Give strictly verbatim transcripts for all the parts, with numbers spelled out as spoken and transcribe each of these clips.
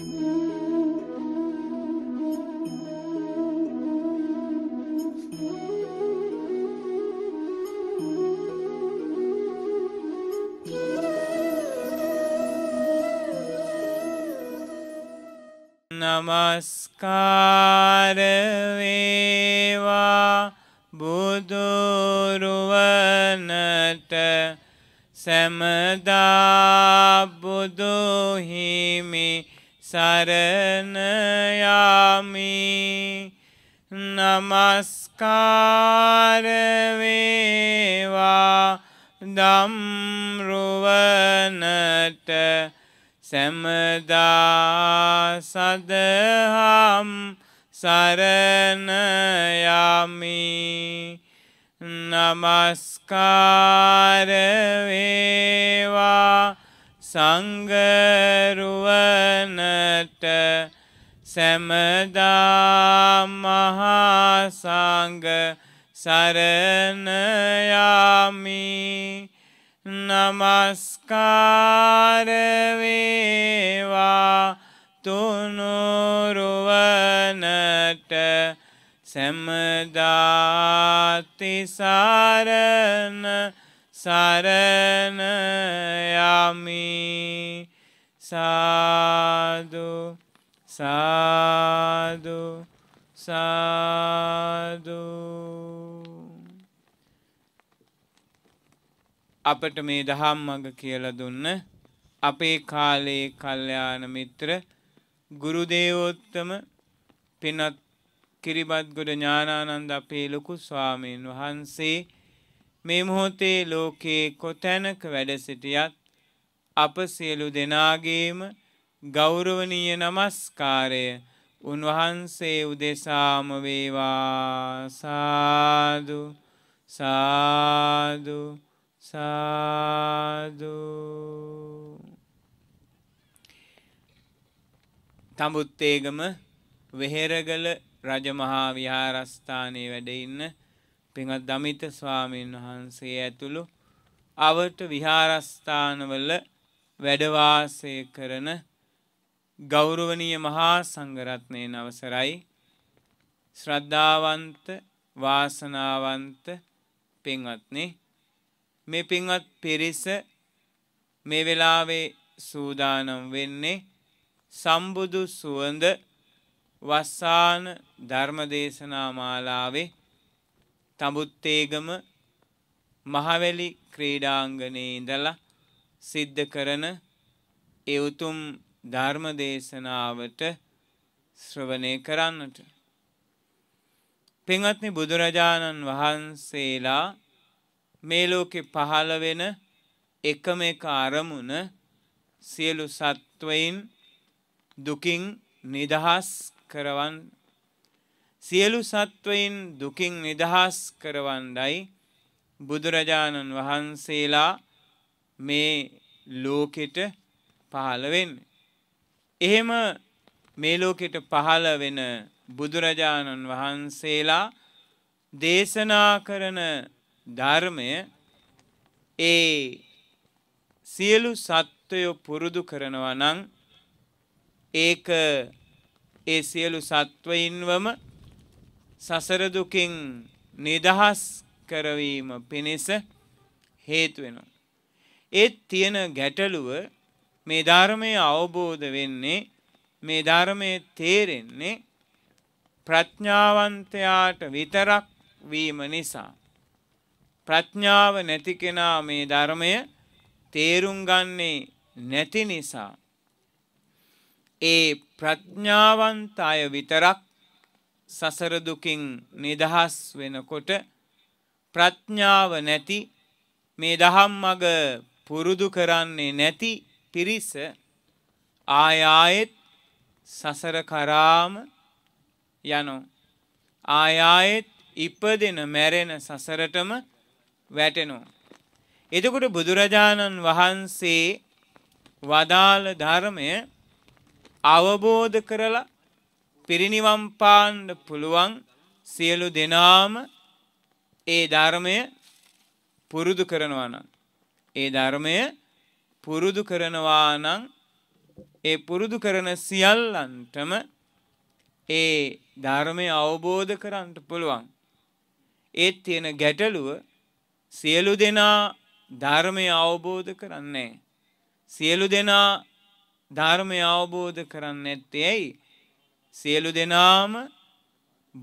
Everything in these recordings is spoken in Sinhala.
नमस्कार वेवा बुदुरुवनट समदा बुदुहिमि शरणयामि। नमस्कार वेवा धम्रुवनट समदा सदहं शरणयामि। नमस्कार वेवा संगरुवनट समदा महासंग शरणयामि। नमस्कार वेवा तुनुरुवनट समदा तिसारन शरणयामि। साधु साधु साधु। අපට මේ දහම් මඟ කියලා දුන්න අපේ කාලේ කල්යාණ මිත්‍ර ගුරු දේවෝත්තම පිනත් කිරිබත්ගොඩ ඥානානන්ද අපේ ලොකු ස්වාමීන් වහන්සේ මේ මොහොතේ ලෝකේ කොතැනක වැඩ සිටියත් අප සියලු දෙනාගේම ගෞරවනීය নমස්කාරය උන්වහන්සේ උදෙසාම වේවා। සාදු සාදු साधु। तमुत्तेगम विहेरगल राजमहा विहारस्थाने වැඩ ඉන්න පින්වත් දමිත ස්වාමීන් වහන්සේ ඇතුළු අවට විහාරස්ථානවල වැඩ වාසය කරන ගෞරවනීය මහා සංඝ රත්නයේ අවසරයි ශ්‍රද්ධාවන්ත වාසනාවන්ත පින්වත්නි, මේ පින්වත් පිරිස මේ වෙලාවේ සූදානම් වෙන්නේ සම්බුදු සුවඳ වස්සාන ධර්මදේශනා මාලාවේ තඹුත්තේගම මහවැලි ක්‍රීඩාංගණයේ ඉඳලා සිද්ධ කරන ඒ උතුම් ධර්මදේශනාවට ශ්‍රවණය කරන්නට. පින්වත්නි, බුදුරජාණන් වහන්සේලා මේ ලෝකේ පහළ වෙන එකම එක අරමුණ සියලු සත්වයින් දුකින් නිදහස් කරවන් සියලු සත්වයින් දුකින් නිදහස් කරවන්නයි බුදුරජාණන් වහන්සේලා මේ ලෝකෙට පහළ වෙන්නේ. එහෙම මේ ලෝකෙට පහළ වෙන බුදුරජාණන් වහන්සේලා දේශනා කරන ධර්මය ඒ සියලු සත්වයෝ පුරුදු කරනවා නම් ඒක ඒ සියලු සත්වයින්වම සසර දුකින් නිදහස් කරවීම පිණිස හේතු වෙනවා. ඒත් තියෙන ගැටලුව මේ ධර්මය අවබෝධ වෙන්නේ මේ ධර්මය තේරෙන්නේ ප්‍රඥාවන්තයාට විතරක් වීම නිසා. ප්‍රඥාව නැති කෙනා මේ ධර්මය තේරුම් ගන්නේ නැති නිසා ඒ ප්‍රඥාවන්ත අය විතරක් සසර දුකින් නිදහස් වෙනකොට ප්‍රඥාව නැති මේ දහම් මඟ පුරුදු කරන්නේ නැති පිරිස ආය ආයෙත් සසර කරාම යනෝ ආය ආයෙත් ඉපදෙන මැරෙන සසරටම වැටෙනවා. එතකොට බුදුරජාණන් වහන්සේ වදාළ ධර්මය අවබෝධ කරලා පිරිනිවන් පාන්න පුළුවන් සියලු දෙනාම ඒ ධර්මය පුරුදු කරනවා නම් ඒ ධර්මය පුරුදු කරනවා නම් ඒ පුරුදු කරන සියල්ලන්ටම ඒ ධර්මය අවබෝධ කරන්න පුළුවන්. ඒ තියෙන ගැටලුව සියලු දෙනා ධර්මය අවබෝධ කරන්නේ. සියලු දෙනා ධර්මය අවබෝධ කරන්නේ නැත්තේ ඇයි? සියලු දෙනාම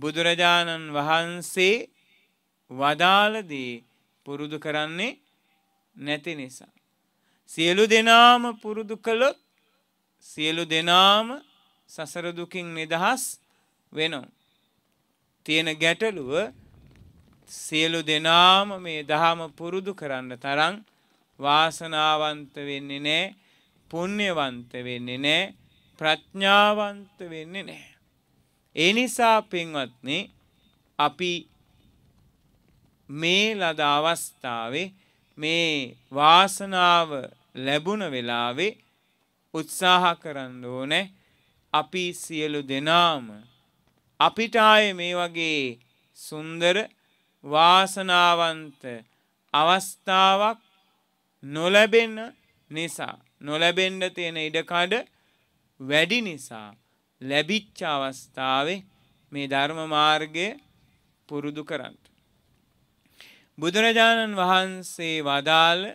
බුදුරජාණන් වහන්සේ වදාළදී පුරුදු කරන්නේ නැති නිසා. සියලු දෙනාම පුරුදු කළොත් සියලු දෙනාම සසර දුකින් නිදහස් වෙනවා. තියෙන ගැටලුව සියලු දෙනාම මේ ධහම පුරුදු කරන්න තරම් වාසනාවන්ත වෙන්නේ නැහැ, පුණ්‍යවන්ත වෙන්නේ නැහැ, ප්‍රඥාවන්ත වෙන්නේ නැහැ. ඒ නිසා පින්වත්නි, අපි මේ ලද අවස්ථාවේ මේ වාසනාව ලැබුණ වෙලාවේ උත්සාහ කරන්න ඕනේ අපි සියලු දෙනාම අපිට ආයේ මේ වගේ සුන්දර වාසනාවන්ත අවස්ථාවක් නොලැබෙන නිසා, නොලැබෙන්න තියෙන ඉඩකඩ වැඩි නිසා ලැබිච්ච අවස්ථාවේ මේ ධර්ම මාර්ගය පුරුදු කරන්න. බුදුරජාණන් වහන්සේ වදාළ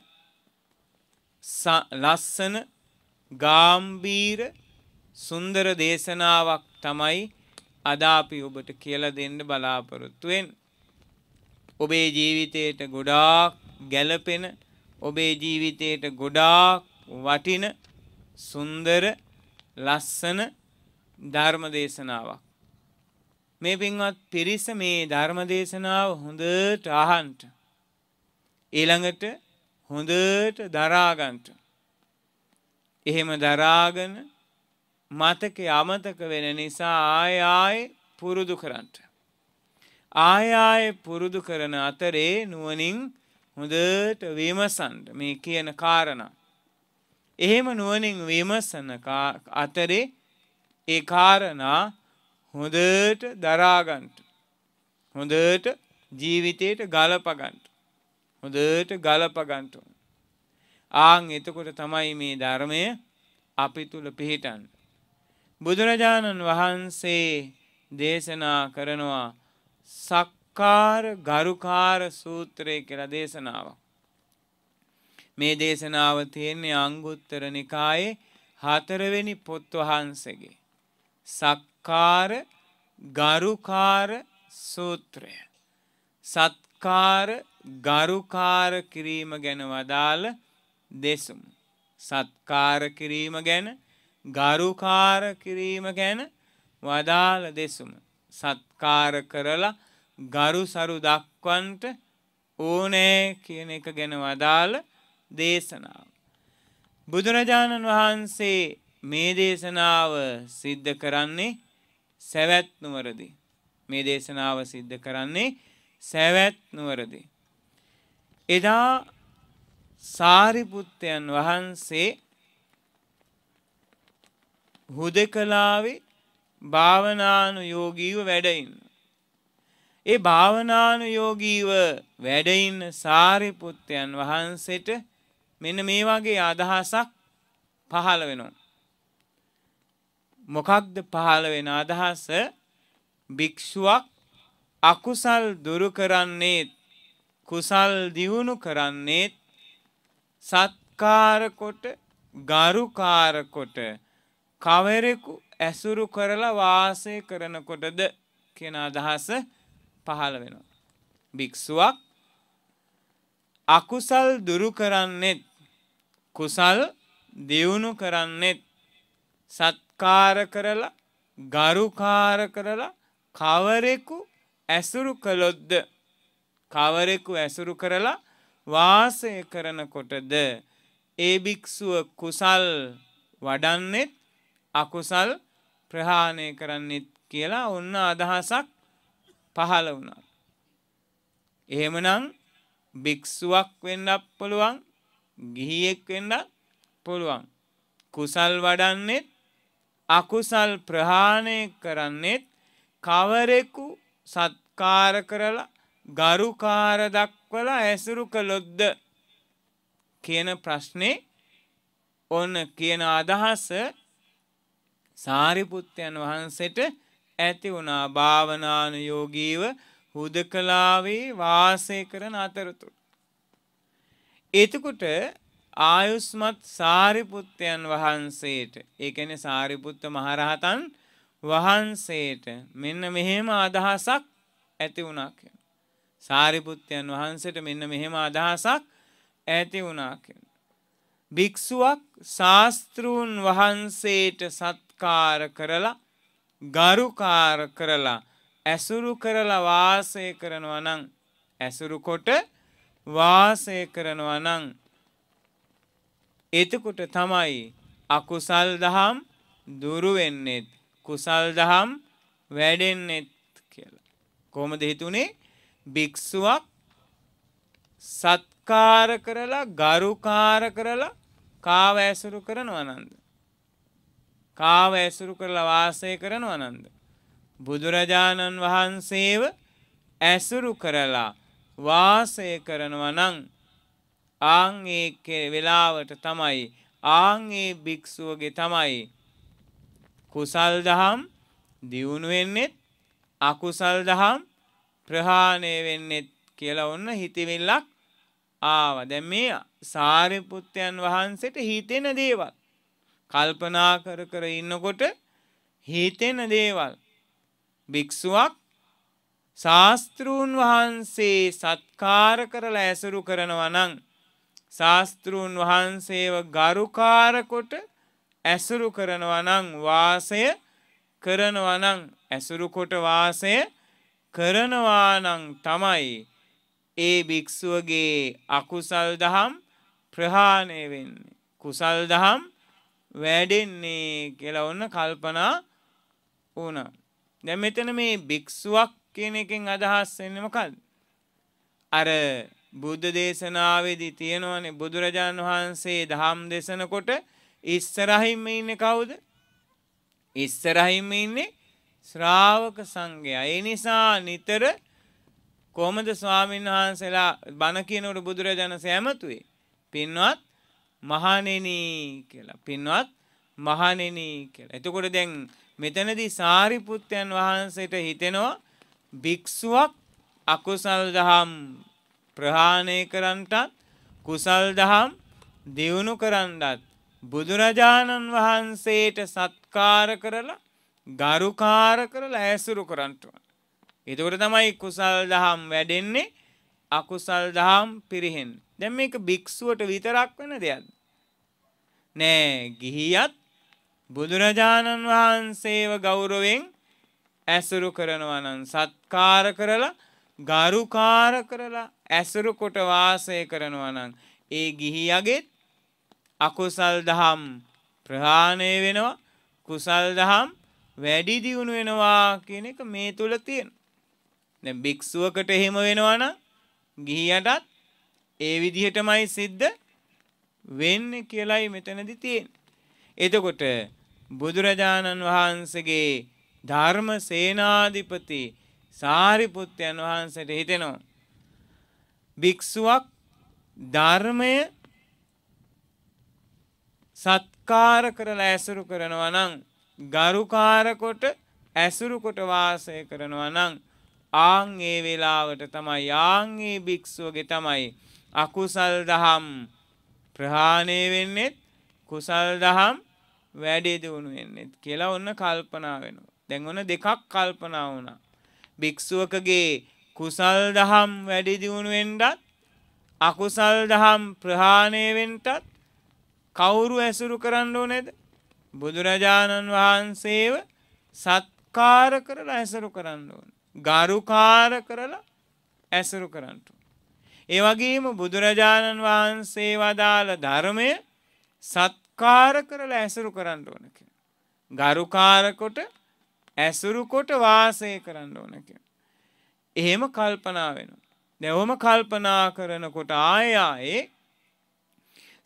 ලස්සන ගාම්භීර සුන්දර දේශනාවක් තමයි අද අපි ඔබට කියලා දෙන්න බලාපොරොත්තු වෙන්නේ. ඔබේ ජීවිතයට ගොඩාක් ගැළපෙන, ඔබේ ජීවිතයට ගොඩාක් වටින සුන්දර ලස්සන ධර්ම දේශනාවක්. මේ පින්වත් පිරිස මේ ධර්ම දේශනාව හොඳට අහන්න, ඊළඟට හොඳට දරා ගන්න. එහෙම දරාගෙන මතකේ අමතක වෙන නිසා ආය ආය පුරුදු කරන්න. ආය ආය පුරුදු කරන අතරේ නුවණින් හොඳට විමසන්න මේ කියන කාරණා. එහෙම නුවණින් විමසන අතරේ ඒ කාරණා හොඳට දරාගන්න, හොඳට ජීවිතයට ගලපගන්න, හොඳට ගලපගන්න. ආන් එතකොට තමයි මේ ධර්මය අපි තුල පිහිටන්නේ. බුදුරජාණන් වහන්සේ දේශනා කරනවා සක්කාර ගරුකාර සූත්‍රය කියලා දේශනාවක්. මේ දේශනාව තියෙන්නේ අංගුත්තර නිකායේ හතරවෙනි පොත් වහන්සේගේ සක් සත්කාර ගරුකාර සූත්‍රය. සත්කාර ගරුකාර කිරීම ගැන වදාළ දෙසුම්. සත්කාර කිරීම ගැන, ගරුකාර කිරීම ගැන වදාළ දෙසුම. සත්කාර කරලා ගරුසරු දක්වන්ට ඕනේ කියන එක ගැන වදාළ දේශනාව. බුදුරජාණන් වහන්සේ මේ දේශනාව සිද්ධ කරන්නේ සවැත් නුවරදී. මේ දේශනාව සිද්ධ කරන්නේ සවැත් නුවරදී. එදා සාරිපුත්තයන් වහන්සේ හුදකලාවේ භාවනානුයෝගීව වැඩ ඉන්න. ඒ භාවනානුයෝගීව වැඩ ඉන්න සාරිපුත්තයන් වහන්සේට මෙන්න මේ වගේ අදහසක් පහළ වෙනවා. මොකක්ද පහළ වෙන අදහස? භික්ෂුවක් අකුසල් දුරු කරන්නේත් කුසල් දියුණු කරන්නේත් සත්කාර කොට ගරුකාර කොට කවරෙකු ඇසුරු කරලා වාසය කරනකොටද කියන අදහස පහළ වෙනවා. භික්ෂුවක් අකුසල් දුරු කරන්නේත් කුසල් දියුණු කරන්නේත් සත් කාර කරලා ගරුකාර කරලා කවරෙකු ඇසුරු කළොත්ද, කවරෙකු ඇසුරු කරලා වාසය කරනකොටද ඒ භික්ෂුව කුසල් වඩන්නෙත් අකුසල් ප්‍රහාණය කරන්නෙත් කියලා ඔන්න අදහසක් පහළ වුණා. එහෙමනම් භික්ෂුවක් වෙන්නත් පුළුවන්, ගිහියෙක් වෙන්නත් පුළුවන්. කුසල් වඩන්නෙත් අකුසල් ප්‍රහාණය කරන්නේත් කවරෙකු සත්කාර කරලා ගරුකාර දක්වලා ඇසුරු කළොත්ද කියන ප්‍රශ්නේ ඔන්න කියන අදහස සාරිපුත්තයන් වහන්සේට ඇති වුණා භාවනානුයෝගීව හුදකලාවේ වාසය කරන අතරතුර. එතකොට ආයුෂ්මත් සාරිපුත්තයන් වහන්සේට, ඒ කියන්නේ සාරිපුත්ත මහරහතන් වහන්සේට මෙන්න මෙහෙම අදහසක් ඇති වුණා කියන. සාරිපුත්තයන් වහන්සේට මෙන්න මෙහෙම අදහසක් ඇති වුණා කියන. භික්ෂුවක් ශාස්ත්‍රූන් වහන්සේට සත්කාර කරලා ගරුකාර කරලා ඇසුරු කරලා වාසය කරනවා නම්, ඇසුරු කොට වාසය කරනවා නම්, එතකොට තමයි අකුසල් දහම් දුරු වෙන්නේත් කුසල් දහම් වැඩෙන්නේත් කියලා. කොහොමද හිතුනේ? භික්ෂුවක් සත්කාර කරලා ගරුකාර කරලා කාව ඇසුරු කරනවා නන්ද, කාව ඇසුරු කරලා වාසය කරනවා නන්ද, බුදුරජාණන් වහන්සේව ඇසුරු කරලා වාසය කරනවා නම් ආන් ඒ වෙලාවට තමයි, ආන් ඒ භික්ෂුවගේ තමයි කුසල් දහම් දියුණු වෙන්නේත් අකුසල් දහම් ප්‍රහාණය වෙන්නේත් කියලා ඔන්න හිතවිල්ලක් ආවා. දැන් මේ සාරිපුත්තයන් වහන්සේට හිතෙන දේවල්, කල්පනා කර කර ඉන්නකොට හිතෙන දේවල්, භික්ෂුවක් ශාස්ත්‍රූන් වහන්සේ සත්කාර කරලා ඇසුරු කරනවා නම්, ශාස්තෘන් වහන්සේව ගරුකාරකොට ඇසුරු කරනවා නම්, වාසය කරනවා නම්, ඇසුරු කොට වාසය කරනවා නම් තමයි ඒ භික්ෂුවගේ අකුසල් දහම් ප්‍රහාණය වෙන්නේ, කුසල් දහම් වැඩෙන්නේ කියලා ඔන්න කල්පනා වුණා. දැන් මෙතන මේ භික්ෂුවක් කියන එකෙන් අදහස් වෙන්නේ මොකද්ද? අර බුද්ධ දේශනාවේදී තියෙනවනේ බුදුරජාණන් වහන්සේ ධම් දේශනකොට ඉස්සරහින්ම ඉන්නේ කවුද? ඉස්සරහින්ම ඉන්නේ ශ්‍රාවක සංඝයා. ඒ නිසා නිතර කොහොමද ස්වාමීන් වහන්සේලා බණ කියනකොට බුදුරජාණන් සෑමතුවේ පින්වත් මහණෙනි කියලා, පින්වත් මහණෙනි කියලා. එතකොට දැන් මෙතනදී සාරිපුත්තයන් වහන්සේට හිතෙනවා භික්ෂුවක් අකුසල් දහම් ප්‍රහාණය කරන්නටත් කුසල් දහම් දියුණු කරන්නටත් බුදුරජාණන් වහන්සේට සත්කාර කරලා ගරුකාර කරලා ඇසුරු කරන්නට. එතකොට තමයි කුසල් දහම් වැඩෙන්නේ, අකුසල් දහම් පිරිහෙන්නේ. දැන් මේක භික්ෂුවට විතරක් වෙන දෙයක්ද? නෑ, ගිහියත් බුදුරජාණන් වහන්සේව ගෞරවයෙන් ඇසුරු කරනවා නම්, සත්කාර කරලා ගරුකාර කරලා ඇසුරු කොට වාසය කරනවා නම් ඒ ගිහියගෙත් අකුසල් දහම් ප්‍රහාණය වෙනවා, කුසල් දහම් වැඩි දියුණු වෙනවා කියන එක මේ තුල තියෙන. දැන් භික්ෂුවකට එහෙම වෙනවා නම් ගිහියටත් ඒ විදිහටමයි සිද්ධ වෙන්නේ කියලයි මෙතනදි තියෙන්නේ. එතකොට බුදුරජාණන් වහන්සේගේ ධර්ම සේනාධිපති සාරිපුත්තයන් වහන්සේට හිතෙනවා භික්ෂුවක් ධර්මය සත්කාර කරලා ඇසුරු කරනවා නම්, ගරුකාර කොට ඇසුරු කොට වාසය කරනවා නම් ආන් ඒ වෙලාවට තමයි, ආන් ඒ භික්ෂුවගේ තමයි අකුසල් දහම් ප්‍රහාණය වෙන්නේත් කුසල් දහම් වැඩි දියුණු වෙන්නේත් කියලා ඔන්න කල්පනා වෙනවා. දැන් ඔන්න දෙකක් කල්පනා වුණා. භික්ෂුවකගේ කුසල් දහම් වැඩි දියුණු වෙන්නත් අකුසල් දහම් ප්‍රහාණය වෙන්නත් කවුරු ඇසුරු කරන්න ඕනේද? බුදුරජාණන් වහන්සේව සත්කාර කරලා ඇසුරු කරන්න ඕනේ, ගරුකාර කරලා ඇසුරු කරන්න ඕනේ. ඒ වගේම බුදුරජාණන් වහන්සේ වදාළ ධර්මය සත්කාර කරලා ඇසුරු කරන්න ඕනේ කියලා, ගරුකාර කොට ඇසුරු කොට වාසය කරන්න ඕන කියලා. එහෙම කල්පනා වෙනවා. දැන් ඔහොම කල්පනා කරනකොට ආය ආයේ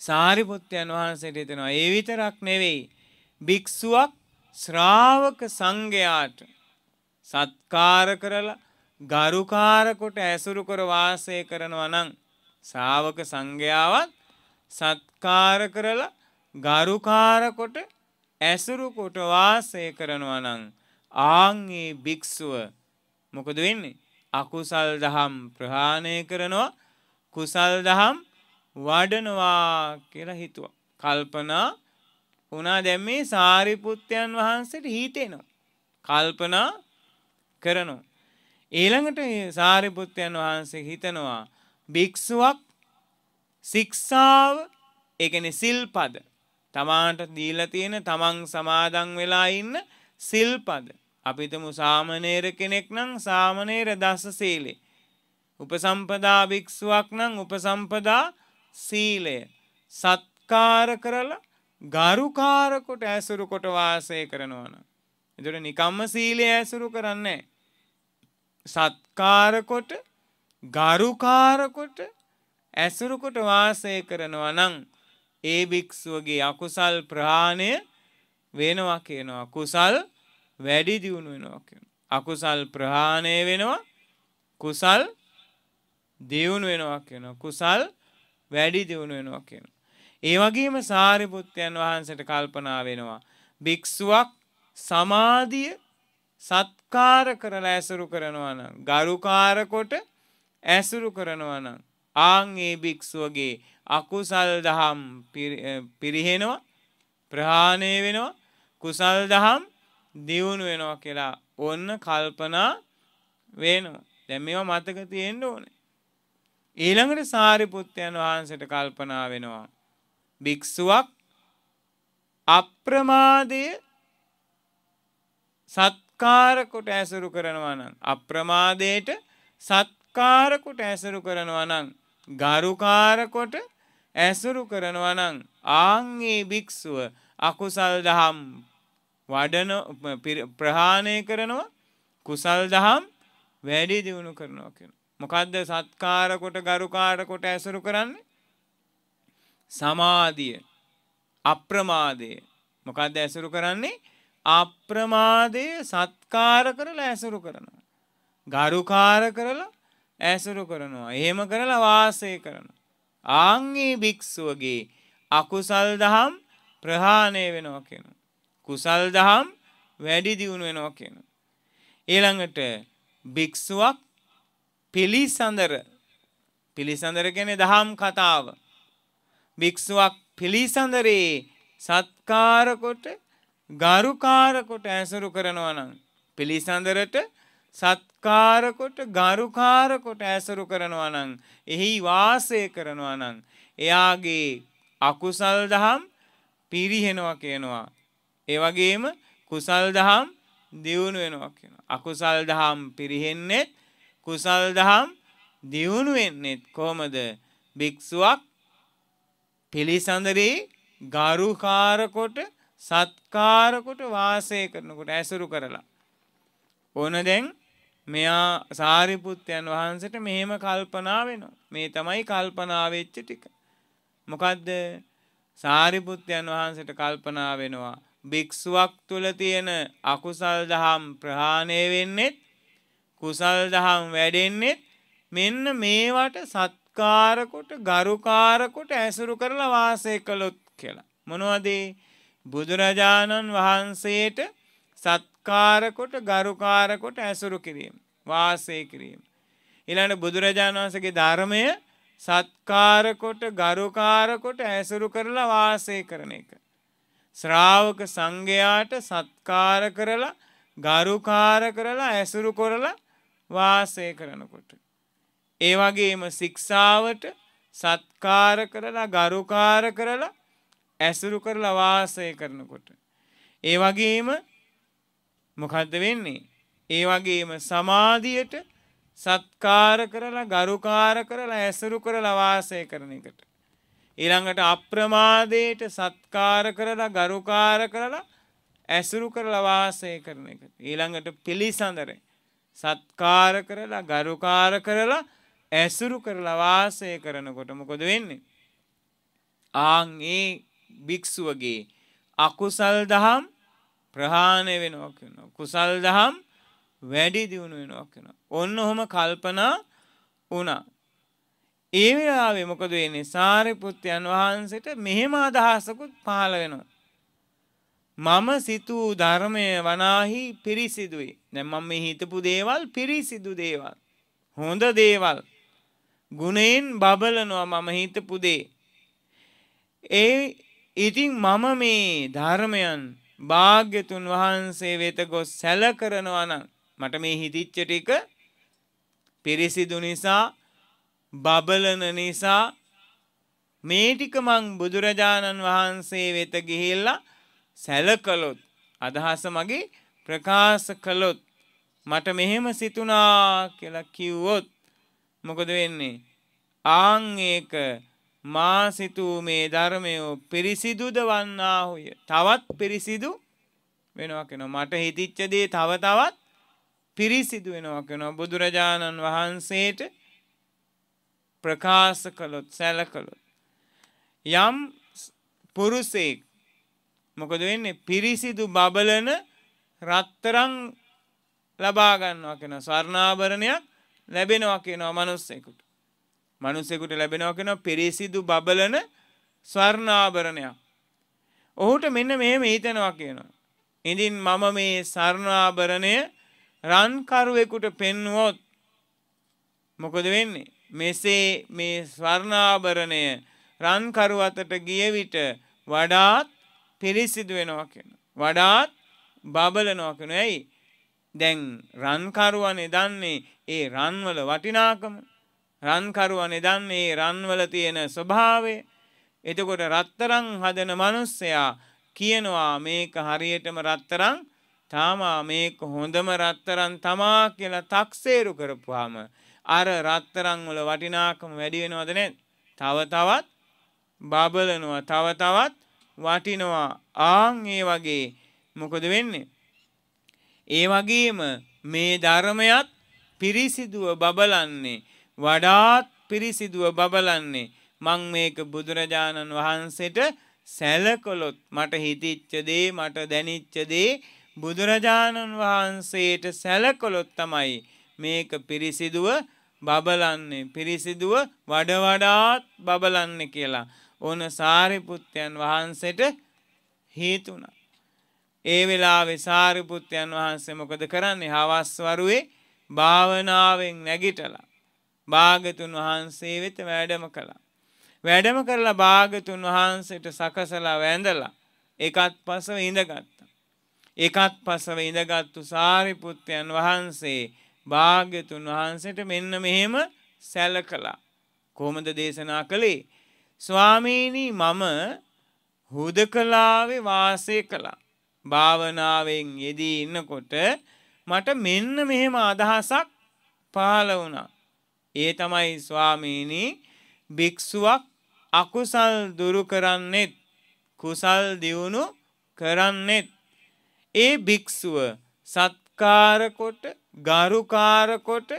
සාරිපුත්තයන් වහන්සේට හිතෙනවා ඒ විතරක් නෙවෙයි, භික්ෂුවක් ශ්‍රාවක සංඝයාට සත්කාර කරලා ගරුකාර කොට ඇසුරු කර වාසය කරනවා නම්, ශ්‍රාවක සංඝයාවත් සත්කාර කරලා ගරුකාර කොට ඇසුරු කොට වාසය කරනවා නම් ආන් ඒ භික්ෂුව මොකද වෙන්නේ? අකුසල් දහම් ප්‍රහාණය කරනවා, කුසල් දහම් වඩනවා කියලා හිතුවා. කල්පනා වුණා දැන් මේ සාරිපුත්තයන් වහන්සේට හිතෙනවා. කල්පනා කරනවා. ඊළඟට සාරිපුත්තයන් වහන්සේ හිතනවා භික්ෂුවක් ශික්ෂාව, ඒ කියන්නේ සිල්පද, තමාට දීලා තියෙන තමන් සමාදන් වෙලා ඉන්න සිල්පද. අපි හිතමු සාමණේර කෙනෙක් නම් සාමණේර දස සීලේ, උපසම්පදා භික්ෂුවක් නම් උපසම්පදා සීලය, සත්කාර කරලා ගරුකාර කොට ඇසුරු කොට වාසය කරනවා නම්. එතකොට නිකම්ම සීලය ඇසුරු කරන්නේ නැහැ. සත්කාර කොට ගරුකාර කොට ඇසුරු කොට වාසය කරනවා නම් ඒ භික්ෂුවගේ අකුසල් ප්‍රහාණය වෙනවා කියනවා. කුසල් වැඩි දියුණු වෙනවා කියනවා. අකුසල් ප්‍රහාණය වෙනවා, කුසල් දියුණු වෙනවා කියනවා. කුසල් වැඩි දියුණු වෙනවා කියනවා. ඒ වගේම සාරිපුත්තයන් වහන්සේට කල්පනා වෙනවා භික්ෂුවක් සමාධිය සත්කාර කරලා ඇසුරු කරනවා නම්, ගරුකාර කොට ඇසුරු කරනවා නම් ආන් ඒ භික්ෂුවගේ අකුසල් දහම් පිරිහෙනවා, ප්‍රහාණය වෙනවා, කුසල් දහම් දියුණු වෙනවා කියලා ඔන්න කල්පනා වෙනවා. දැන් මේවා මතක තියෙන්න ඕනේ. ඊළඟට සාරිපුත්තයන් වහන්සේට කල්පනා වෙනවා භික්ෂුවක් අප්‍රමාදයේ සත්කාර කොට ඇසුරු කරනවා නම්, අප්‍රමාදයට සත්කාර කොට ඇසුරු කරනවා නම්, ගරුකාර කොට ඇසුරු කරනවා නම් ආන් ඒ භික්ෂුව අකුසල් දහම් වඩන ප්‍රහාණය කරනවා, කුසල් දහම් වැඩි දියුණු කරනවා කියනවා. මොකද්ද සත්කාර කොට ගරුකාර කොට ඇසුරු කරන්නේ? සමාධිය, අප්‍රමාදය. මොකද්ද ඇසුරු කරන්නේ? අප්‍රමාදය සත්කාර කරලා ඇසුරු කරනවා, ගරුකාර කරලා ඇසුරු කරනවා, එහෙම කරලා වාසය කරනවා. ආන් ඒ භික්ෂුවගේ අකුසල් දහම් ප්‍රහාණය වෙනවා කියනවා. කුසල් දහම් වැඩි දියුණු වෙනවා කියන. ඊළඟට භික්ෂුවක් පිළිසඳර, පිළිසඳර කියන්නේ දහම් කතාව, භික්ෂුවක් පිළිසඳරේ සත්කාර කොට ගරුකාර කොට ඇසුරු කරනවා නම්, පිළිසඳරට සත්කාර කොට ගරුකාර කොට ඇසුරු කරනවා නම්, එහි වාසය කරනවා නම් එයාගේ අකුසල් දහම් පිරිහෙනවා කියනවා. ඒ වගේම කුසල් දහම් දියුණු වෙනවා කියනවා. අකුසල් දහම් පිරිහෙන්නේත්, කුසල් දහම් දියුණු වෙන්නේත් කොහොමද? භික්ෂුවක් පිළිසඳරේ ගරුකාර කොට සත්කාර කොට වාසය කරනකොට ඇසුරු කරලා. ඕන දැන් මෙයා සාරිපුත්තයන් වහන්සේට මෙහෙම කල්පනා වෙනවා. මේ තමයි කල්පනා වෙච්ච ටික. මොකද්ද? සාරිපුත්තයන් වහන්සේට කල්පනා වෙනවා භික්ෂුවක් තුළ තියෙන අකුසල් දහම් ප්‍රහාණය වෙන්නේත්, කුසල් දහම් වැඩෙන්නේත් මෙන්න මේවට සත්කාර කොට ගරුකාර කොට ඇසුරු කරලා වාසය කළොත් කියලා. මොනවද? බුදුරජාණන් වහන්සේට සත්කාර කොට ගරුකාර කොට ඇසුරු කිරීම, වාසය කිරීම. ඊළඟ බුදුරජාණන් වහන්සේගේ ධර්මය සත්කාර කොට ගරුකාර කොට ඇසුරු කරලා වාසය කරන එක. ශ්‍රාවක සංඝයාට සත්කාර කරලා ගරුකාර කරලා ඇසුරු කරලා වාසය කරනකොට. ඒ වගේම ශික්ෂාවට සත්කාර කරලා ගරුකාර කරලා ඇසුරු කරලා වාසය කරනකොට. ඒ වගේම මොකද්ද වෙන්නේ? ඒ වගේම සමාධියට සත්කාර කරලා ගරුකාර කරලා ඇසුරු කරලා වාසය කරන එකට. ඊළඟට අප්‍රමාදයට සත්කාර කරලා ගරුකාර කරලා ඇසුරු කරලා වාසය කරන එක. ඊළඟට පිළිසඳර සත්කාර කරලා ගරුකාර කරලා ඇසුරු කරලා වාසය කරනකොට මොකද වෙන්නේ? ආන් ඒ භික්ෂුවගේ අකුසල් දහම් ප්‍රහාණය වෙනවා කියනවා. කුසල් දහම් වැඩි දියුණු වෙනවා කියනවා. ඔන්න ඔහොම කල්පනා වුණා. ඒ වෙලාවේ මොකද වෙන්නේ? සාරිපුත්තයන් වහන්සේට මෙහෙම අදහසකුත් පහළ වෙනවා. මම සිතූ ධර්මය වනාහි පිරිසිදුයි. දැන් මම මේ හිතපු දේවල් පිරිසිදු දේවල්, හොඳ දේවල්, ගුණයෙන් බබලනවා මම හිතපු දේ. ඒ ඉතින් මම මේ ධර්මයන් භාග්‍යතුන් වහන්සේ වෙත ගොස් සැල කරනවා නම් මට මේ හිතිච්ච ටික පිරිසිදු නිසා, බබලන නිසා මේ ටික මං බුදුරජාණන් වහන්සේ වෙත ගිහිල්ලා සැලකලොත්, අදහස මගේ ප්‍රකාශ කළොත්, මට මෙහෙම සිතුණා කියලා කිව්වොත් මොකද වෙන්නේ? ආන් ඒක මා සිතූ මේ ධර්මය පිරිසිදුද වන්නාහුය, තවත් පිරිසිදු වෙනවා කියනවා. මට හිතිච්ච දේ තව තවත් පිරිසිදු වෙනවා කියනවා බුදුරජාණන් වහන්සේට ප්‍රකාශ කළොත්, සැලකලොත්. යම් පුරුෂයෙක් මොකද වෙන්නේ? පිරිසිදු බබලන රත්තරන් ලබා ගන්නවා කියනවා, ස්වර්ණාභරණයක් ලැබෙනවා කියනවා මිනිස්සෙකුට. මිනිස්සෙකුට ලැබෙනවා කියනවා පිරිසිදු බබලන ස්වර්ණාභරණයක්. ඔහුට මෙන්න මෙහෙම හිතනවා කියනවා. ඉතින් මම මේ ස්වර්ණාභරණය රන් කරුවෙකුට පෙන්වුවොත් මොකද වෙන්නේ? මෙසේ මේ ස්වර්ණාභරණය රන් කරුව අතට ගිය විට වඩාත් පිරිසිදු වෙනවා කියනවා, වඩාත් බබලනවා කියනවා. ඇයි? දැන් රන්කරුවනේ දන්නේ ඒ රන්වල වටිනාකම, රන්කරුවනේ දන්නේ ඒ රන්වල තියෙන ස්වභාවය. එතකොට රත්තරන් හදන මිනිස්සයා කියනවා මේක හරියටම රත්තරන් තමා, මේක හොඳම රත්තරන් තමා කියලා තක්සේරු කරපුවාම අර රත්තරන් වල වටිනාකම වැඩි වෙනවද නැද්ද? තව තවත් බබලනවා, තව තවත් වටිනවා. ආන් ඒ වගේ මොකද වෙන්නේ? ඒ වගේම මේ ධර්මයත් පිරිසිදුව බබලන්නේ, වඩාත් පිරිසිදුව බබලන්නේ මං මේක බුදුරජාණන් වහන්සේට සැලකලොත්, මට හිතිච්ච දේ, මට දැනිච්ච දේ බුදුරජාණන් වහන්සේට සැලකලොත් තමයි මේක පිරිසිදුව බබලන්නේ, පිරිසිදුව වඩ වඩාත් බබලන්නේ කියලා ඕන සාරිපුත්තයන් වහන්සේට හේතුණා. ඒ වෙලාවේ සාරිපුත්තයන් වහන්සේ මොකද කරන්නේ? හවස් වරුවේ භාවනාවෙන් නැගිටලා භාගතුන් වහන්සේ වෙත වැඩම කළා. වැඩම කරලා භාගතුන් වහන්සේට සකසලා වැඳලා එකත් පසව ඉඳගත්තා. එකත් පසව ඉඳගත්තු සාරිපුත්තයන් වහන්සේ භාගතුන් වහන්සේට මෙන්න මෙහෙම සැලකලා. කොහොමද දේශනා කළේ? ස්වාමීනි, මම හුදකලාවේ වාසය කළා. භාවනාවෙන් යෙදී ඉන්නකොට මට මෙන්න මෙහෙම අදහසක් පහළ වුණා. ඒ තමයි ස්වාමීනි, භික්ෂුවක් අකුසල් දුරු කරන්නෙත් කුසල් දියුණු කරන්නෙත් ඒ භික්ෂුව සත්කාර කොට, ගරුකාර කොට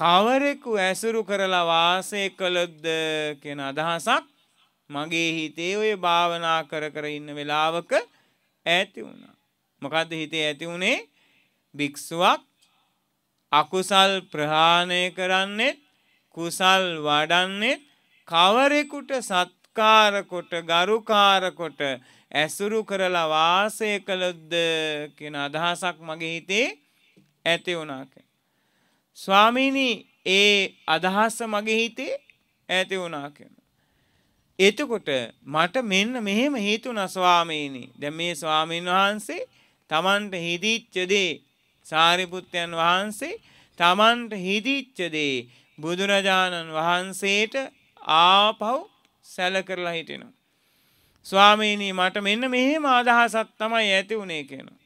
කවරෙකු ඇසුරු කරලා වාසය කළොත්ද කියන අදහසක් මගේ හිතේ ඔය භාවනා කර කර ඉන්න වෙලාවක ඇති වුණා. මොකද්ද හිතේ ඇති වුණේ? භික්ෂුවක් අකුසල් ප්‍රහාණය කරන්නෙත් කුසල් වඩන්නෙත් කවරෙකුට සත්කාර කොට, ගරුකාර කොට ඇසුරු කරලා වාසය කළොත්ද කියන අදහසක් මගේ හිතේ ඇති වුණා. ස්වාමීනි, ඒ අදහස මගේ හිතේ ඇති වුණා කියනවා. එතකොට මට මෙන්න මෙහෙම හිතුණා ස්වාමීනි. දැන් මේ ස්වාමීන් වහන්සේ තමන්ට හිතිච්ච දේ, සාරිපුත්තයන් වහන්සේ තමන්ට හිතිච්ච දේ බුදුරජාණන් වහන්සේට ආපහු සැලකරලා හිටිනවා. ස්වාමීනි, මට මෙන්න මෙහෙම අදහසක් තමයි ඇති වුණේ කියනවා.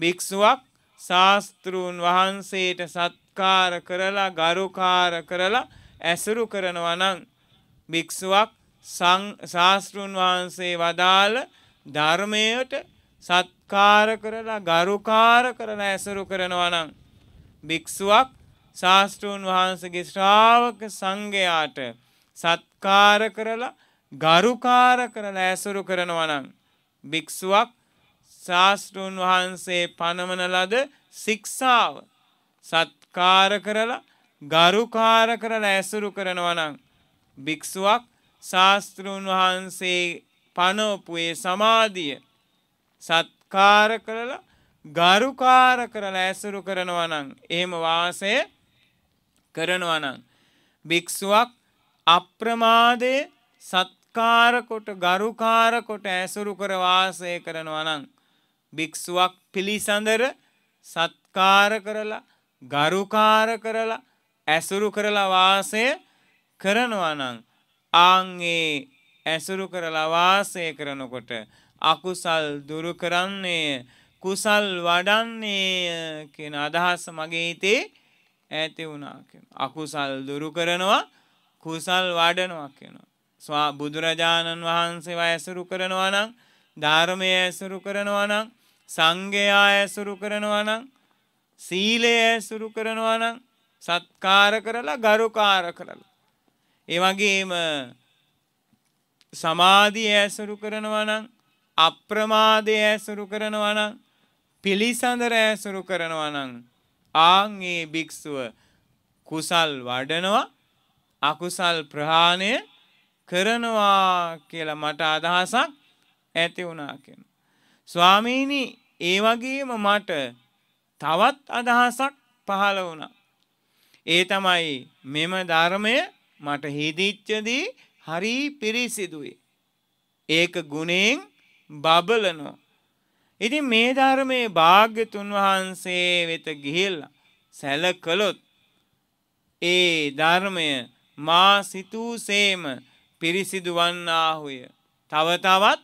භික්ෂුවක් ශාස්ත්‍රූන් වහන්සේට සත්කාර කරලා, ගරුකාර කරලා ඇසුරු කරනවා නම් භික්ෂුවක් ශාස්ත්‍රූන් වහන්සේ වදාළ ධර්මයට සත්කාර කරලා, ගරුකාර කරලා ඇසුරු කරනවා නම් භික්ෂුවක් ශාස්ත්‍රූන් වහන්සේගේ ශ්‍රාවක සංඝයාට සත්කාර කරලා, ගරුකාර කරලා ඇසුරු කරනවා නම් භික්ෂුවක් ශාස්ත්‍රූන් වහන්සේ පනවන ලද ශික්ෂාව සත්කාර කරලා, ගරුකාර කරලා ඇසුරු කරනවා නම් භික්ෂුවක් ශාස්ත්‍රූන් වහන්සේ පනවපු ඒ සමාධිය සත් कार करला गारुकार करला ऐसुरु करनवानां एम वासे करनवानां भिक्षुवक अप्रमादे सत्कार कोट गारुकार कोट ऐसुरु कर वासे करनवानां भिक्षुवक पिलिसंदर सत्कार करला गारुकार करला ऐसुरु करला वासे करनवानां आंगे ऐसुरु करला वासे करनो कोट अकुशल दूर करने कुशल वाडने के नादास मगे ते ऐते उना के अकुशल दूर करनवा कुशल वाडनवा के ना स्वा बुद्धराजानन वाहन सेवा ऐसुरु करनवा ना धार्मे ऐसुरु करनवा ना संगे ऐसुरु करनवा ना सीले ऐसुरु करनवा ना सत्कार करला गारुकार करला एवागे म समाधि ऐसुरु करनवा ना अप्रमादे ऐसुरु करनवा ना पिलिसंदर ऐसुरु करनवा ना आंगे भिक्षुव कुशल वाडनवा अकुशल प्रहाने करनवा केला मट अदहसक ऐते उना के स्वामीनी ए वगेम मट තවත් අදහසක් පහළ වුණා. ඒ තමයි මෙම ධර්මය මට හිදිච්චදී හරි පිරිසිදුයි. ඒක ගුණෙන් බබලනවා. ඉතින් මේ ධර්මයේ භාග්‍යතුන් වහන්සේ වෙත ගිහිල්ලා සැලකලොත් ඒ ධර්මය මා සිතූසේම පිරිසිදු වන්නාහුය. තව තවත්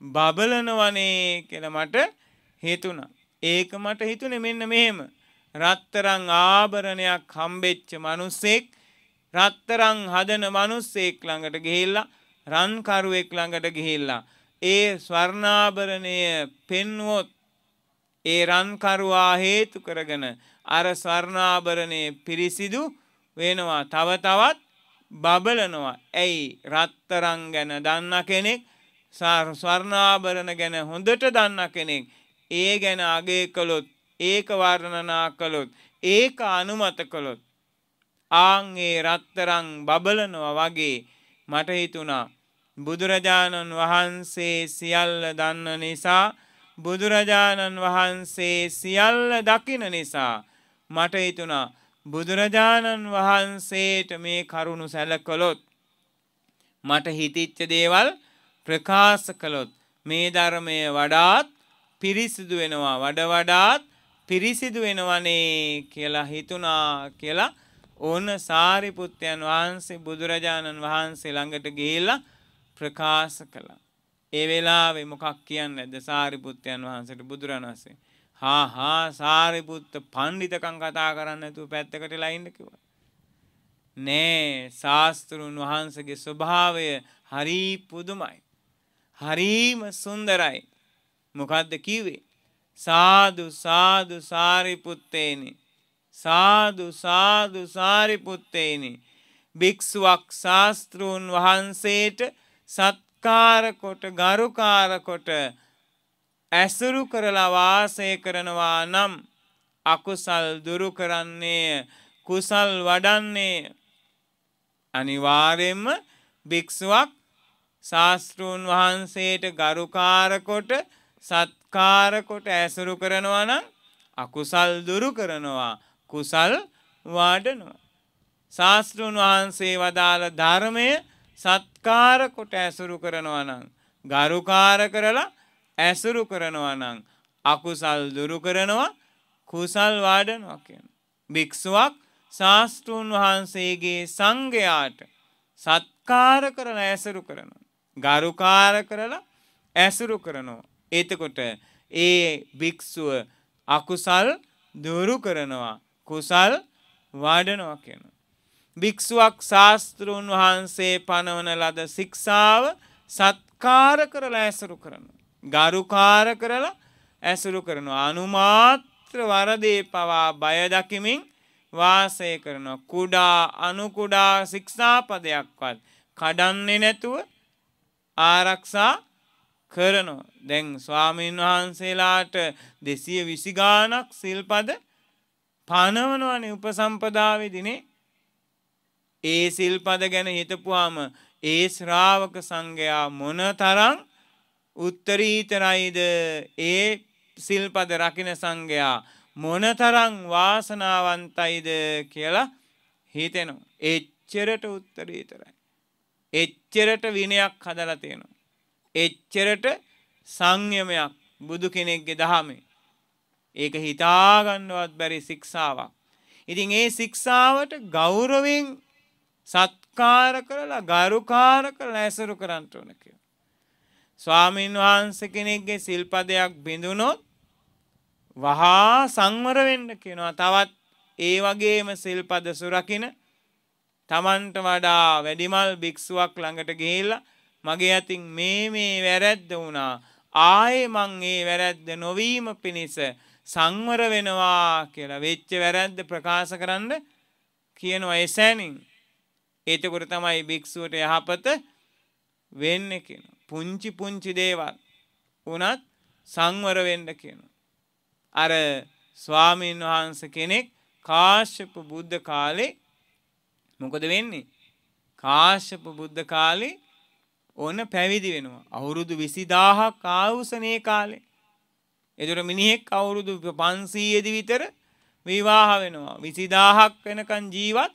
බබලනවනේ කියලා මට හිතුණා. ඒක මට හිතුනේ මෙන්න මෙහෙම රත්තරන් ආභරණයක් හම්බෙච්ච මිනිසෙක් රත්තරන් හදන මිනිසෙක් ළඟට ගිහිල්ලා රන් කරුවෙක් ළඟට ගිහිල්ලා ඒ ස්වර්ණාභරණය පෙන්වොත් ඒ රන් කරුවා හේතු කරගෙන අර ස්වර්ණාභරණය පිරිසිදු වෙනවා තව තවත් බබලනවා. ඇයි? රත්තරන් ගැන දන්න කෙනෙක් ස්වර්ණාභරණ ගැන හොඳට දන්න කෙනෙක් ඒ ගැන අගය කළොත් ඒක වර්ණනා කළොත් ඒක අනුමත කළොත් ආන් ඒ රත්තරන් බබලනවා වගේ මට හිතුණා බුදුරජාණන් වහන්සේ සියල්ල දන්න නිසා බුදුරජාණන් වහන්සේ සියල්ල දකින නිසා මට හිතුණා බුදුරජාණන් වහන්සේට මේ කරුණු සැලකලොත් මට හිතිච්ච දේවල් ප්‍රකාශ කළොත් මේ ධර්මය වඩාත් පිරිසිදු වෙනවා වඩා වඩාත් පිරිසිදු වෙනවනේ කියලා හිතුණා කියලා ඕන සාරිපුත්තයන් වහන්සේ බුදුරජාණන් වහන්සේ ළඟට ගිහිල්ලා ප්‍රකාශ කළා. ඒ වෙලාවේ මොකක් කියන්නේද සාරිපුත්තයන් වහන්සේට බුදුරණන් වහන්සේ? හා හා සාරිපුත්ත පඬිතකම් කතා කරන්නේ නැතුව පැත්තකට ලයින් ද කිව්වා. නෑ, ශාස්ත්‍රුන් වහන්සේගේ ස්වභාවය හරි පුදුමයි. හරිම සුන්දරයි. මොකද්ද කිව්වේ? සාදු සාදු සාරිපුත්තේනි, සාදු සාදු සාරිපුත්තේනි, භික්ෂුවක් ශාස්ත්‍රූන් වහන්සේට සත්කාර කොට ගරුකාර කොට ඇසුරු කරලා වාසය කරනවා නම් අකුසල් දුරු කරන්නේ කුසල් වඩන්නේ. අනිවාර්යෙන්ම භික්ෂුවක් ශාස්ත්‍රූන් වහන්සේට ගරුකාර කොට සත්කාර කොට ඇසුරු කරනවා නම් අකුසල් දුරු කරනවා කුසල් වඩනවා. ශාස්ත්‍රුන් වහන්සේ වදාළ ධර්මය සත්කාර කොට ඇසුරු කරනවා නම් ගරුකාර කරලා ඇසුරු කරනවා නම් අකුසල් දුරු කරනවා කුසල් වඩනවා කියන භික්ෂුවක් ශාස්ත්‍රුන් වහන්සේගේ සංඝයාට සත්කාර කරලා ඇසුරු කරනවා ගරුකාර කරලා ඇසුරු කරනවා. එතකොට ඒ භික්ෂුව අකුසල් දුරු කරනවා කුසල් වඩනවා කියන භික්ෂුවක් ශාස්ත්‍රුන් වහන්සේ පනවන ලද ශික්ෂාව සත්කාර කරලා ඇසුරු කරනවා ගරුකාර කරලා ඇසුරු කරනවා අනුමාත්‍ර වරදේ පවා බය දකිමින් වාසය කරනවා. කුඩා අනු කුඩා ශික්ෂාපදයක්වත් කඩන්නේ නැතුව ආරක්ෂා කරනවා. දැන් ස්වාමීන් වහන්සේලාට දෙසිය විසි ගානක් සිල්පද පනවනවනේ උපසම්පදාවේදීනේ. ඒ සිල්පද ගැන හිතපුවාම ඒ ශ්‍රාවක සංඝයා මොනතරම් උත්තරීතරයිද ඒ සිල්පද රකින්න සංඝයා මොනතරම් වාසනාවන්තයිද කියලා හිතෙනවා. එච්චරට උත්තරීතරයි. එච්චරට විනයක් හදලා තියෙනවා. එච්චරට සංයමයක් බුදු කෙනෙක්ගේ දහමේ. ඒක හිතා ගන්නවත් බැරි ශික්ෂාවක්. ඉතින් ඒ ශික්ෂාවට ගෞරවයෙන් සත්කාර කරලා ගරුකාර කරලා ඇසුරු කරන්න ඕන කියලා. ස්වාමීන් වහන්සේ කෙනෙක්ගේ සිල්පදයක් බිඳුනොත් වහා සංවර වෙන්න කියනවා. තවත් ඒ වගේම සිල්පද සුරකින්න තමන්ට වඩා වැඩිමල් භික්ෂුවක් ළඟට ගිහිල්ලා මගේ අතින් මේ මේ වැරද්ද වුණා, ආයේ මං මේ වැරද්ද නොවීම පිණිස සංවර වෙනවා කියලා වෙච්ච වැරද්ද ප්‍රකාශ කරන්න කියනවා එසැනින්. එතකොට තමයි භික්ෂුවට යහපත වෙන්නේ කියනවා. පුංචි පුංචි දේවල් වුණත් සංවර වෙන්න කියනවා. අර ස්වාමීන් වහන්සේ කෙනෙක් කාශ්‍යප බුද්ධ කාලේ මොකද වෙන්නේ? කාශ්‍යප බුද්ධ කාලේ ඕන පැවිදි වෙනවා. අවුරුදු විසිදාහක් ආයුෂනේ කාලේ. ඒතර මිනිහෙක් අවුරුදු පන්සීයේදි විතර විවාහ වෙනවා. විසිදාහක් වෙනකන් ජීවත්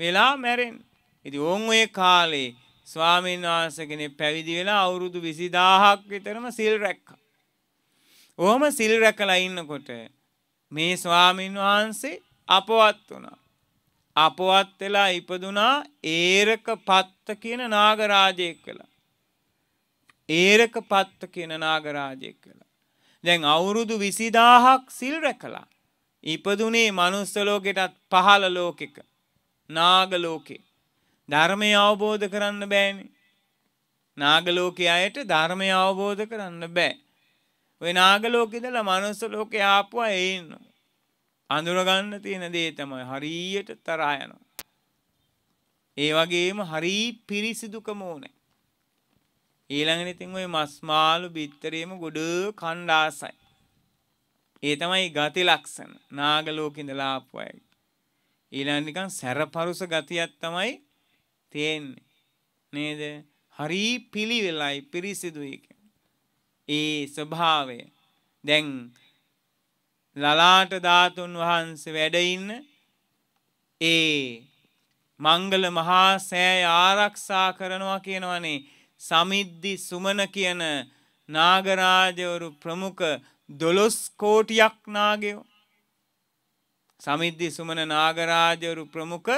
වෙලා මැරෙන්න. ඉතින් ඕන් ඔය කාලේ ස්වාමීන් වහන්සේ කෙනෙක් පැවිදි වෙලා අවුරුදු විසිදාහක් විතරම සිල් රැක්කා. ඔහොම සිල් රැකලා ඉන්නකොට මේ ස්වාමීන් වහන්සේ අපවත් වුණා. අපවත් වෙලා ඉපදුනා ඒරකපත්ත කියන නාගරාජයෙක් වෙලා. ඒරකපත්ත කියන නාගරාජයෙක් වෙලා. දැන් අවුරුදු විසිදාහක් සිල් රැකලා ඉපදුනේ මනුස්ස ලෝකෙටත් පහළ ලෝකෙක, නාග ලෝකෙ. ධර්මය අවබෝධ කරන්න බෑනේ. නාගලෝකයේ අයට ධර්මය අවබෝධ කරන්න බෑ. ඔය නාගලෝකේ ඉඳලා මනුස්ස ලෝකේ ආපුවා එන්න. අඳුර ගන්න තියෙන දේ තමයි හරියට තරහා යනවා. ඒ වගේම හරි පිරිසිදුකම ඕනේ. ඊළඟට ඉතින් ඔය මස් මාළු බිත්තරේම ගොඩ කණ්ඩාසයි. ඒ තමයි ගති ලක්ෂණ. නාගලෝකේ ඉඳලා ආපුවා. ඊළඟ නිකන් සැරපරුස ගතියක් තමයි තියෙන්නේ නේද? හරි පිළිවෙලයි පිරිසිදුයි කියන ඒ ස්වභාවය. දැන් ලලාට ධාතුන් වහන්සේ වැඩ ඉන්න ඒ මංගල මහා සෑය ආරක්ෂා කරනවා කියනවනේ සමිද්දි සුමන කියන නාගරාජවරු ප්‍රමුඛ දොළොස් කෝටියක් නාගයෝ. සමිද්දි සුමන නාගරාජවරු ප්‍රමුඛ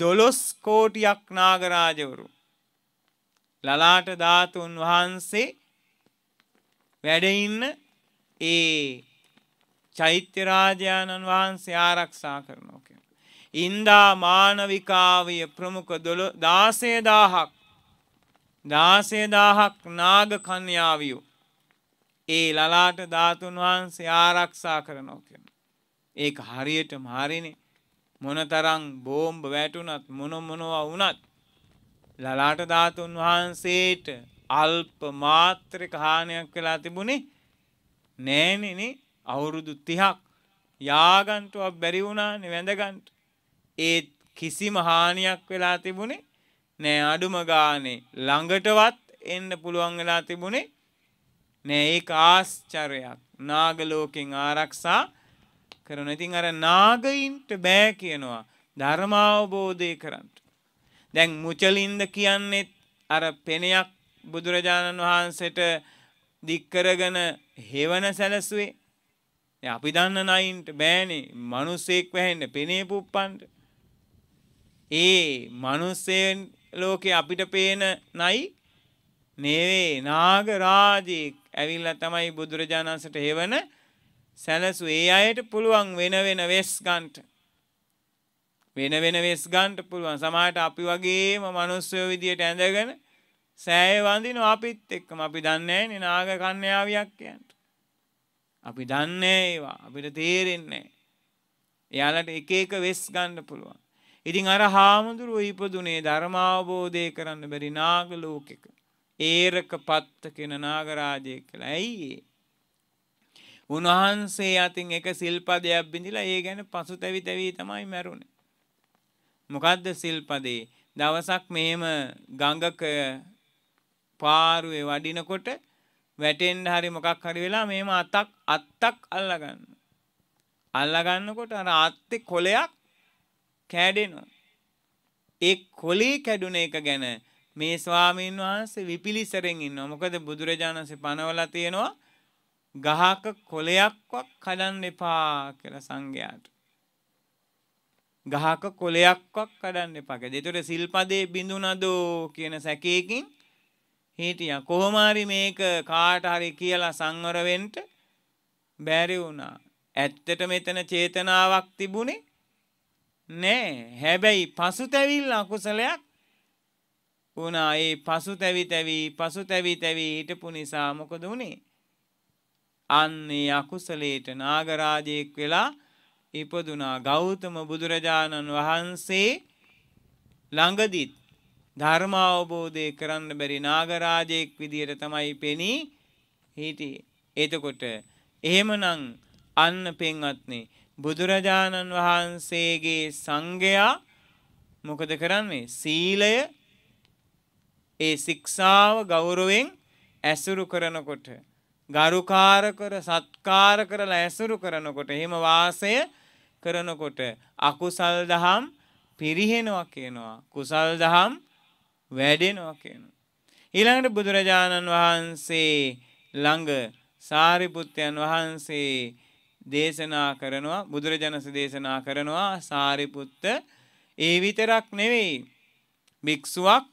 දොළොස් කෝටියක් නාගරාජවරු. ලලාට ධාතුන් වහන්සේ වැඩ ඉන්න ඒ චෛත්‍ය රාජානන් වහන්සේ ආරක්ෂා කරනවා කියන. ඉන්දා මානවිකාවිය ප්‍රමුඛ දාසය දාහක් දාසය දාහක් නාග කන්‍යාවියෝ ඒ ලලාට ධාතුන් වහන්සේ ආරක්ෂා කරනවා කියන. ඒක හරියටම හරිනේ. මොනතරම් බෝම්බ වැටුණත් මොන මොනවා වුණත් ලලාට ධාතුන් වහන්සේට අල්ප මාත්‍රක හානියක් වෙලා තිබුණේ නෑනේ නේ. අවුරුදු තිහක් යාගන්ටුවක් බැරි වුණානේ වැඳගන්ට. ඒත් කිසිම හානියක් වෙලා තිබුණේ නෑ. අඩුම ගානේ ළඟටවත් එන්න පුළුවන් වෙලා තිබුණේ නෑ. ඒක ආශ්චර්යයක්. නාගලෝකෙන් ආරක්ෂා කරන. ඉතින් අර නාගයින්ට බෑ කියනවා ධර්ම අවබෝධය කරන්න. දැන් මුචලින්ද කියන්නේ අර පෙනයක් බුදුරජාණන් වහන්සේට දික් කරගෙන හේවන සැලසුවේ. දැන් අපි දන්න නයින්ට බෑනේ මිනිස්සෙක් වෙහෙන්න පෙනේ පුප්පන්න. ඒ මිනිස්සෙන් ලෝකේ අපිට පේන නයි නෙවේ. නාගරාජෙක් ඇවිල්ලා තමයි බුදුරජාණන් වහන්සේට හේවන සැලසු. ඒ අයට පුළුවන් වෙන වෙන වෙස් ගන්නට. වෙන වෙන වෙස් ගන්නට පුළුවන්. සමහරට අපි වගේම මිනිස්සු විදියට ඇඳගෙන සෑය වඳිනවා අපිත් එක්කම. අපි දන්නේ නැහැ නාග කන්‍යාවියක් කියන්නේ. අපි දන්නේ ඒවා. අපිට තේරෙන්නේ නැහැ. එයාලට එක එක වෙස් ගන්න පුළුවන්. ඉතින් අර හාමුදුරුවෝ ඉපදුනේ ධර්ම අවබෝධය කරන්න බැරි නාග ලෝකෙක. ඒරකපත්ත කියන නාගරාජයෙක් කියලා. ඇයි ඒ? උන්වහන්සේ අතින් එක සිල්පදයක් බිඳිලා ඒ ගැන පසුතැවි තැවි තමයි මැරුණේ. මොකද්ද සිල්පදේ? දවසක් මෙහෙම ගඟක පාරුවේ වඩිනකොට වැටෙන්න හරි මොකක් හරි වෙලා මේම අතක් අත්තක් අල්ලා ගන්න. අල්ලා ගන්නකොට අර ආත්තේ කොලයක් කැඩෙනවා. ඒ කොලේ කැඩුන එක ගැන මේ ස්වාමීන් වහන්සේ විපිලිසරෙන් ඉන්නවා. මොකද බුදුරජාණන්සේ පනවලා තියෙනවා ගහක කොලයක්වත් කඩන්න එපා කියලා සංඝයාට. ගහක කොලයක්වත් කඩන්න එපා කියලා. ඒතර සිල්පදේ බිඳුනදෝ කියන සැකයකින් හිටියා. කොහොම හරි මේක කාට හරි කියලා සංවර වෙන්න බැරි වුණා. ඇත්තට මෙතන චේතනාවක් තිබුණේ නෑ. හැබැයි පසුතැවිල්ල අකුසලයක් වුණා. ඒ පසුතැවි තැවි පසුතැවි තැවි හිටපු නිසා මොකද වුණේ? අන්නේ අකුසලයට නාගරාජයෙක් වෙලා ඉපදුනා. ගෞතම බුදුරජාණන් වහන්සේ ළඟදිත් ධර්ම අවබෝධය කරන්න බැරි නාගරාජයෙක් විදියට තමයි පෙනී හිටියේ. එතකොට එහෙමනම් අන්න පෙන්වත්නි බුදුරජාණන් වහන්සේගේ සංඝයා මොකද කරන්නේ? සීලය ඒ ශික්ෂාව ගෞරවයෙන් ඇසුරු කරනකොට, ගරුකාර කර සත්කාර කරලා ඇසුරු කරනකොට, එහෙම වාසය කරනකොට අකුසල් දහම් පිරිහෙනවා කියනවා. කුසල් දහම් වැඩෙනවා කියනවා. ඊළඟට බුදුරජාණන් වහන්සේ ළඟ සාරිපුත්තයන් වහන්සේ දේශනා කරනවා. බුදුරජාණන්සේ දේශනා කරනවා සාරිපුත්ත ඒ විතරක් නෙවෙයි, භික්ෂුවක්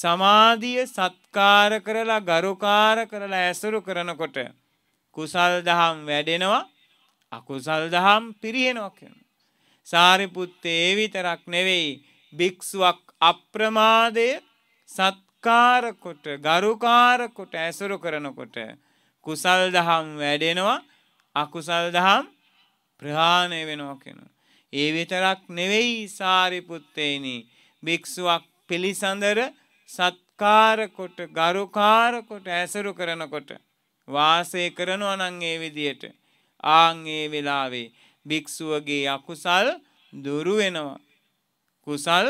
සමාධිය සත්කාර කරලා ගරුකාර කරලා ඇසුරු කරනකොට කුසල් දහම් වැඩෙනවා, අකුසල් දහම් පිරිහෙනවා කියනවා. සාරිපුත්ත ඒ විතරක් නෙවෙයි, භික්ෂුවක් අප්‍රමාදය සත්කාර කොට ගරුකාර කොට ඇසුරු කරනකොට කුසල් දහම් වැඩෙනවා, අකුසල් දහම් ප්‍රහාණය වෙනවා කියනවා. ඒ විතරක් නෙවෙයි සාරිපුත්තේනි, භික්ෂුවක් පිළිසඳර සත්කාර කොට ගරුකාර කොට ඇසුරු කරනකොට වාසය කරනවා නම් ඒ විදියට ආන් ඒ වෙලාවේ භික්ෂුවගේ අකුසල් දුරු වෙනවා, කුසල්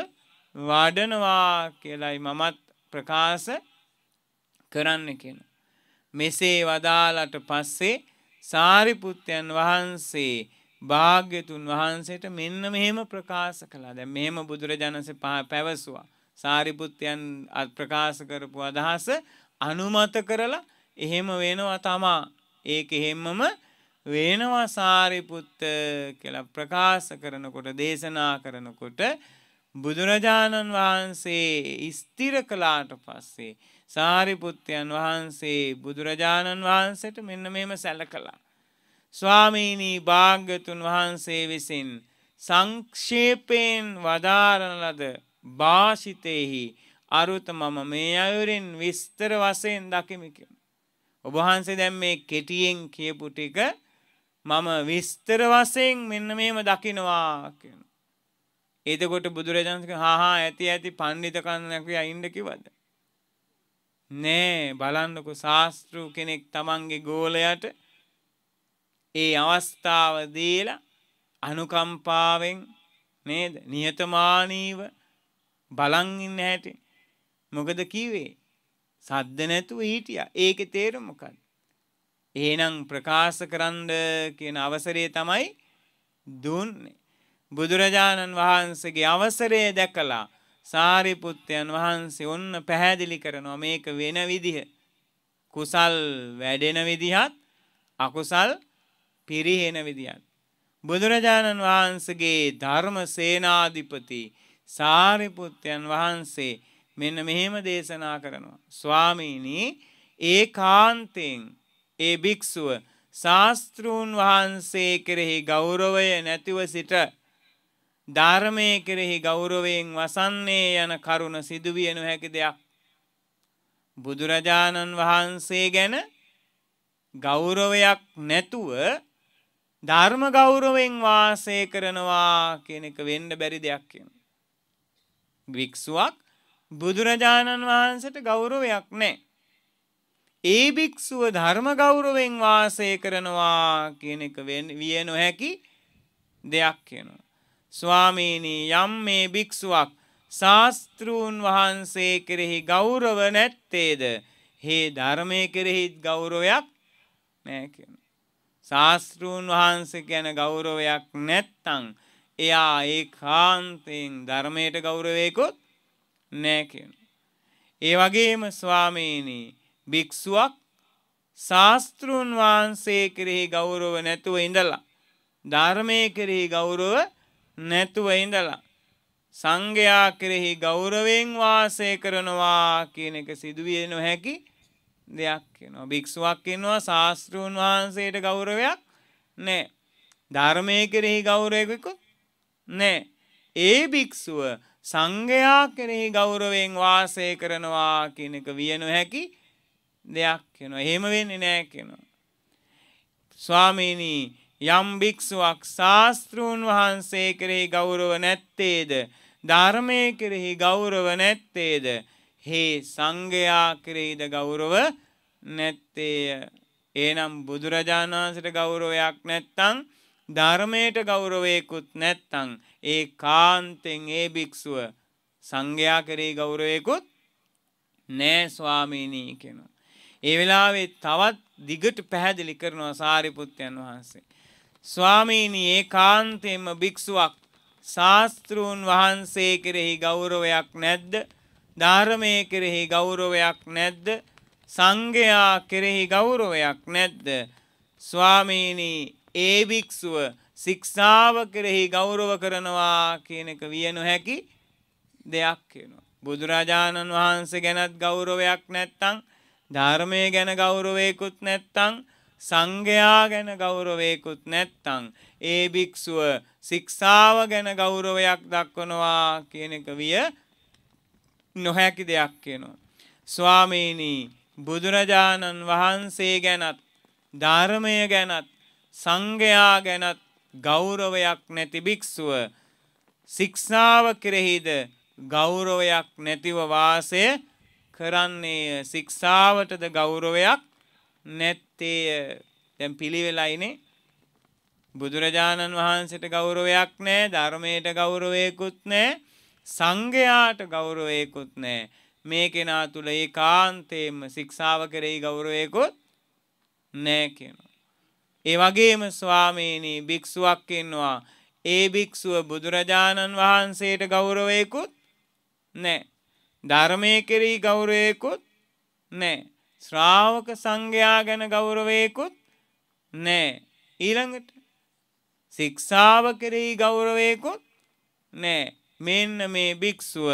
වඩනවා කියලයි මමත් ප්‍රකාශ කරන්න කියන. මෙසේ වදාලට පස්සේ සාරිපුත්තයන් වහන්සේ භාග්‍යතුන් වහන්සේට මෙන්න මෙහෙම ප්‍රකාශ කළා. දැන් මෙහෙම බුදුරජාණන්සේ පැවසුවා. සාරිපුත්තයන් ප්‍රකාශ කරපු අදහස අනුමත කරලා එහෙම වෙනවා තමා, ඒක එහෙමම වෙනවා සාරිපුත්ත කියලා ප්‍රකාශ කරනකොට, දේශනා කරනකොට බුදුරජාණන් වහන්සේ ස්ථිර කළාට පස්සේ සාරිපුත්තයන් වහන්සේ බුදුරජාණන් වහන්සේට මෙන්න මෙහෙම සැලකලා. ස්වාමීනි, භාග්‍යතුන් වහන්සේ විසින් සංක්ෂේපයෙන් වදාරන ලද භාෂිතෙහි අරුත මම මේ අයුරින් විස්තර වශයෙන් දකිමි කියන. ඔබ වහන්සේ දැන් මේ කෙටියෙන් කියපු ටික මම විස්තර වශයෙන් මෙන්න මෙහෙම දකිනවා කියන. එතකොට බුදුරජාණන්සේ හා හා ඇති ඇති පඬිත කන්නක් අයින්ද කිව්වද? නෑ. බලන්නකො ශාස්ත්‍රු කෙනෙක් තමන්ගේ ගෝලයට ඒ අවස්ථාව දීලා අනුකම්පාවෙන් නේද නිහතමානීව බලන් ඉන්න හැටි මොකද කිව්වේ? සද්ද නැතුව හිටියා. ඒකේ තේරුම මොකක්ද? එහෙනම් ප්‍රකාශ කරන්න කියන අවසරය තමයි දුන්නේ. බුදුරජාණන් වහන්සේගේ අවසරය දැකලා සාරිපුත්තයන් වහන්සේ ඔන්න පැහැදිලි කරනවා මේක වෙන විදිහ. කුසල් වැඩෙන විදිහත් අකුසල් පිරිහෙන විදිහත්. බුදුරජාණන් වහන්සේගේ ධර්ම සේනාධිපති සාරිපුත්තයන් වහන්සේ මෙන්න මෙහෙම දේශනා කරනවා. ස්වාමීනි, ඒකාන්තයෙන් ඒ භික්ෂුව ශාස්ත්‍රූන් වහන්සේ කෙරෙහි ගෞරවය නැතිව සිට ධර්මයේ කෙරෙහි ගෞරවයෙන් වසන්නේ යන කරුණ සිදුවිය නොහැකි දෙයක්. බුදුරජාණන් වහන්සේ ගැන ගෞරවයක් නැතුව ධර්ම ගෞරවයෙන් වාසය කරනවා කියන එක වෙන්න බැරි දෙයක් කියනවා. භික්ෂුවක් බුදුරජාණන් වහන්සේට ගෞරවයක් නැහැ. ඒ භික්ෂුව ධර්ම ගෞරවයෙන් වාසය කරනවා කියන එක විය නොහැකි දෙයක් කියනවා. ස්වාමීනි, යම් මේ භික්ෂුවක් ශාස්ත්‍රූන් වහන්සේ කෙරෙහි ගෞරව නැත්තේද हे ධර්මයේ කෙරෙහි ගෞරවයක් නැහැ කියන. ශාස්ත්‍රූන් වහන්සේ කියන ගෞරවයක් නැත්තම් එයා ඒකාන්තයෙන් ධර්මයට ගෞරවයකුත් නැහැ කියන. ඒ වගේම ස්වාමීනි භික්ෂුවක් ශාස්ත්‍රූන් වහන්සේ කෙරෙහි ගෞරව නැතුව ඉඳලා ධර්මයේ කෙරෙහි ගෞරව නැතුව ඉඳලා සංඝයා කෙරෙහි ගෞරවයෙන් වාසය කරනවා කියන එක සිදුවිය නොහැකි දෙයක් වෙනවා. භික්ෂුවක් ඉන්නවා ශාස්ත්‍රූන් වහන්සේට ගෞරවයක් නැහැ. ධර්මයේ කෙරෙහි ගෞරවයකුත් නැහැ. ඒ භික්ෂුව සංඝයා කෙරෙහි ගෞරවයෙන් වාසය කරනවා කියන එක විය නොහැකි දෙයක් වෙනවා. එහෙම වෙන්නේ නැහැ කියනවා. ස්වාමීනි යම් භික්ෂුවක් ශාස්ත්‍රූන් වහන්සේ කෙරෙහි ගෞරව නැත්තේද ධර්මයේ කෙරෙහි ගෞරව නැත්තේද හේ සංඝයා කෙරෙහිද ගෞරව නැත්තේය. එනම් බුදුරජාණන් වහන්සේට ගෞරවයක් නැත්තම් ධර්මයට ගෞරවයකුත් නැත්තම් ඒකාන්තෙන් ඒ භික්ෂුව සංඝයා කෙරෙහි ගෞරවයකුත් නෑ ස්වාමීනි කියනවා. ඒ වෙලාවේ තවත් දිගට පැහැදිලි කරනවා සාරිපුත්තයන් වහන්සේ. ස්වාමීනි ඒකාන්තයෙන්ම භික්ෂුවක් ශාස්ත්‍රූන් වහන්සේ කෙරෙහි ගෞරවයක් නැද්ද? ධර්මයේ කෙරෙහි ගෞරවයක් නැද්ද? සංඝයා කෙරෙහි ගෞරවයක් නැද්ද? ස්වාමීනි ඒ භික්ෂුව ශික්ෂාව කෙරෙහි ගෞරව කරනවා කියන එක විය නොහැකි දෙයක් වෙනවා. බුදුරජාණන් වහන්සේ ගැනත් ගෞරවයක් නැත්නම් ධර්මයේ ගැන ගෞරවයකුත් නැත්නම් සංඝයා ගැන ගෞරවයකුත් නැත්තම් ඒ භික්ෂුව ශික්ෂාව ගැන ගෞරවයක් දක්වනවා කියන එක විය නොහැකි දෙයක් කියනවා. ස්වාමීනි බුදුරජාණන් වහන්සේ ගැනත් ධර්මය ගැනත් සංඝයා ගැනත් ගෞරවයක් නැති භික්ෂුව ශික්ෂාව කෙරෙහිද ගෞරවයක් නැතිව වාසය කරන්නේ ශික්ෂාවටද ගෞරවයක් නැත්තේ. දැන් පිළිවෙලයිනේ බුදුරජාණන් වහන්සේට ගෞරවයක් නැහැ, ධර්මයට ගෞරවයකුත් නැහැ, සංඝයාට ගෞරවයකුත් නැහැ. මේ කෙනා තුල ඒකාන්තයෙන්ම ශික්ෂාව කෙරෙහි ගෞරවයකුත් නැහැ කියනවා. ඒ වගේම ස්වාමීනි භික්ෂුවක් ඉන්නවා, ඒ භික්ෂුව බුදුරජාණන් වහන්සේට ගෞරවයකුත් නැහැ, ධර්මයේ කෙරෙහි ගෞරවයකුත් නැහැ, ශ්‍රාවක සංඝයා ගැන ගෞරවයකුත් නැහැ, ඊළඟට ශික්ෂාව කෙරෙහි ගෞරවයකුත් නැහැ. මෙන්න මේ භික්ෂුව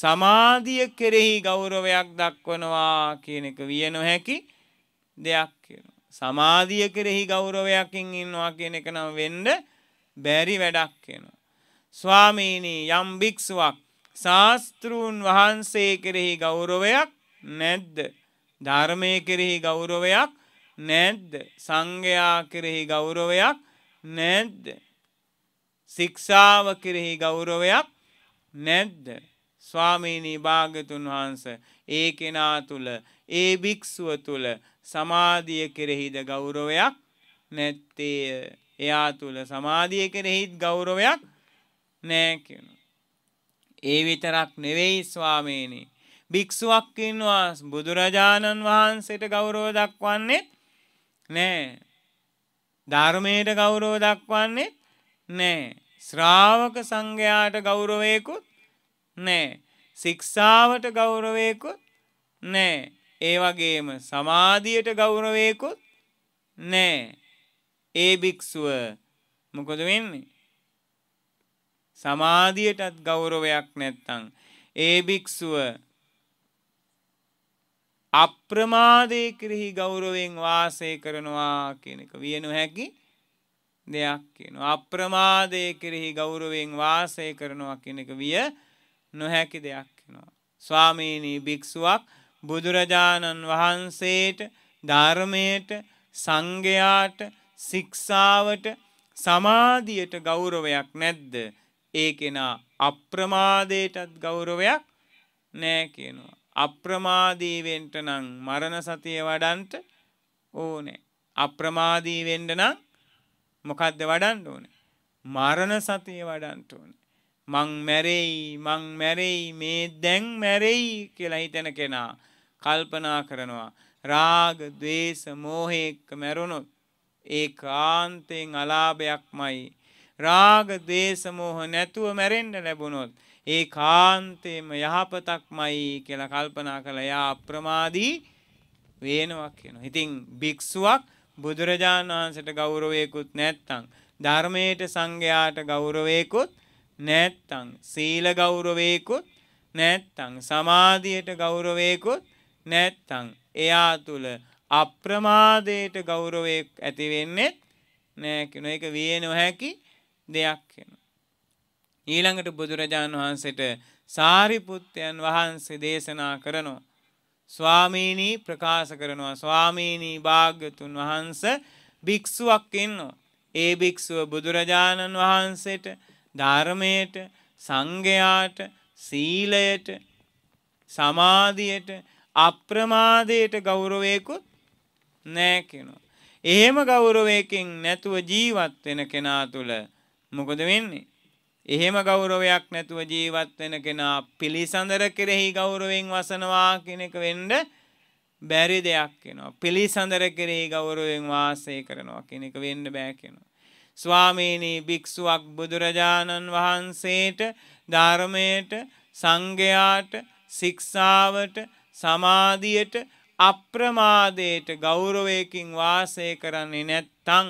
සමාධිය කෙරෙහි ගෞරවයක් දක්වනවා කියන එක විය නොහැකි දෙයක් කියනවා. සමාධිය කෙරෙහි ගෞරවයකින් ඉන්නවා කියන එක නම් වෙන්න බැරි වැඩක් කියනවා. ස්වාමීනි යම් භික්ෂුවක් ශාස්ත්‍රූන් වහන්සේ කෙරෙහි ගෞරවයක් නැද්ද? ධර්මයේ කෙරෙහි ගෞරවයක් නැද්ද? සංඝයා කෙරෙහි ගෞරවයක් නැද්ද? ශික්ෂාව කෙරෙහි ගෞරවයක් නැද්ද? ස්වාමීනි භාග්‍යතුන් වහන්සේ ඒ කෙනා තුල, ඒ භික්ෂුව තුල සමාධිය කෙරෙහිද ගෞරවයක් නැත්තේ. එයා තුල සමාධිය කෙරෙහිත් ගෞරවයක් නැහැ කියනවා. ඒ විතරක් නෙවෙයි ස්වාමීනි, භික්ෂුවක් ඉන්නවා බුදුරජාණන් වහන්සේට ගෞරව දක්වන්නේ නැහැ, ධර්මයට ගෞරව දක්වන්නේ නැහැ, ශ්‍රාවක සංඝයාට ගෞරවයකුත් නැහැ, ශික්ෂාවට ගෞරවයකුත් නැහැ, ඒ වගේම සමාධියට ගෞරවයකුත් නැහැ. ඒ භික්ෂුව මොකද වෙන්නේ? සමාධියටත් ගෞරවයක් නැත්තම් ඒ භික්ෂුව අප්‍රමාදයේ කෙරෙහි ගෞරවයෙන් වාසය කරනවා කියන එක විය නොහැකි දෙයක් කියනවා. අප්‍රමාදයේ කෙරෙහි ගෞරවයෙන් වාසය කරනවා කියන එක විය නොහැකි දෙයක් කියනවා. ස්වාමීනි භික්ෂුවක් බුදුරජාණන් වහන්සේට, ධර්මයට, සංඝයාට, ශික්ෂාවට, සමාධියට ගෞරවයක් නැද්ද? ඒ කෙනා අප්‍රමාදයටත් ගෞරවයක් නැහැ කියනවා. අප්‍රමාදී වෙන්න නම් මරණ සතිය වඩන්ට ඕනේ. අප්‍රමාදී වෙන්න නම් මොකද්ද වඩන්න ඕනේ? මරණ සතිය වඩන්ට ඕනේ. මං මැරෙයි, මං මැරෙයි, මේ දැන් මැරෙයි කියලා හිතන කෙනා කල්පනා කරනවා. රාග, ද්වේෂ, මෝහ එක්කම ඇරුණොත් ඒකාන්තයෙන් අලාභයක්මයි. රාග, ද්වේෂ, මෝහ නැතුව මැරෙන්න ලැබුණොත් ඒකාන්තයෙන්ම යහපතක්මයි කියලා කල්පනා කළා. යා අප්‍රමාදී වෙනවා කියනවා. ඉතින් භික්ෂුවක් බුදුරජාණන් වහන්සේට ගෞරවයකුත් නැත්තම්, ධර්මයට සංඝයාට ගෞරවයකුත් නැත්තම්, සීල ගෞරවයකුත් නැත්තම්, සමාධියට ගෞරවයකුත් නැත්තම්, එයා තුල අප්‍රමාදයට ගෞරවයක් ඇති වෙන්නේ නැහැ කියන එක විය නොහැකි දෙයක් වෙනවා. ඊළඟට බුදුරජාණන් වහන්සේට සාරිපුත්තයන් වහන්සේ දේශනා කරනවා. ස්වාමීනි ප්‍රකාශ කරනවා, ස්වාමීනි භාග්‍යතුන් වහන්ස භික්ෂුවක් ඉන්නවා. ඒ භික්ෂුව බුදුරජාණන් වහන්සේට, ධර්මයට, සංඝයාට, සීලයට, සමාධියට, අප්‍රමාදයට ගෞරවයකුත් නැහැ කියනවා. එහෙම ගෞරවයකින් නැතුව ජීවත් වෙන කෙනා තුළ මොකද වෙන්නේ? එහෙම ගෞරවයක් නැතුව ජීවත් වෙන කෙනා පිළිසඳර කෙරෙහි ගෞරවයෙන් වසනවා කියන එක වෙන්න බැරි දෙයක් වෙනවා. පිළිසඳර කෙරෙහි ගෞරවයෙන් වාසය කරනවා කියන එක වෙන්න බෑ කියනවා. ස්වාමීනි භික්ෂුවක් බුදුරජාණන් වහන්සේට, ධර්මයට, සංඝයාට, ශික්ෂාවට, සමාධියට, අප්‍රමාදයට ගෞරවයකින් වාසය කරන්නේ නැත්තම්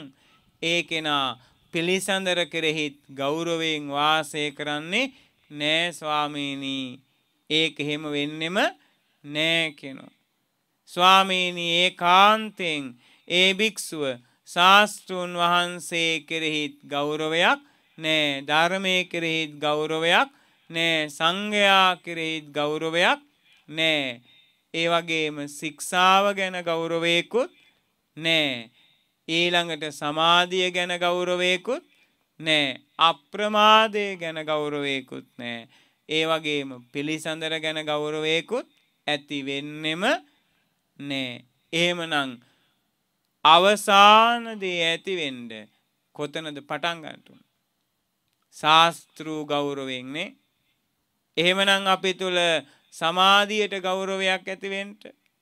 ඒ කෙනා පිළිසඳර කෙරෙහිත් ගෞරවයෙන් වාසය කරන්නේ නෑ ස්වාමීනි. ඒක එහෙම වෙන්නෙම නෑ කියනවා. ස්වාමීනි ඒකාන්තයෙන් ඒ භික්ෂුව ශාස්ත්‍රූන් වහන්සේ කෙරෙහිත් ගෞරවයක් නෑ, ධර්මයේ කෙරෙහිත් ගෞරවයක් නෑ, සංඝයා කෙරෙහිත් ගෞරවයක් නෑ, ඒ වගේම ශික්ෂාව ගැන ගෞරවයකුත් නෑ, ඊළඟට සමාධිය ගැන ගෞරවයකුත් නෑ, අප්‍රමාදය ගැන ගෞරවයකුත් නෑ, ඒ වගේම පිළිසඳර ගැන ගෞරවයකුත් ඇති වෙන්නෙම නෑ. එහෙමනම් අවසානදී ඇති වෙන්න කොතනද පටන් ගන්නතුන? ශාස්ත්‍රූ ගෞරවයෙන්නේ. එහෙමනම් අපි තුල සමාධියට ගෞරවයක් ඇති වෙන්න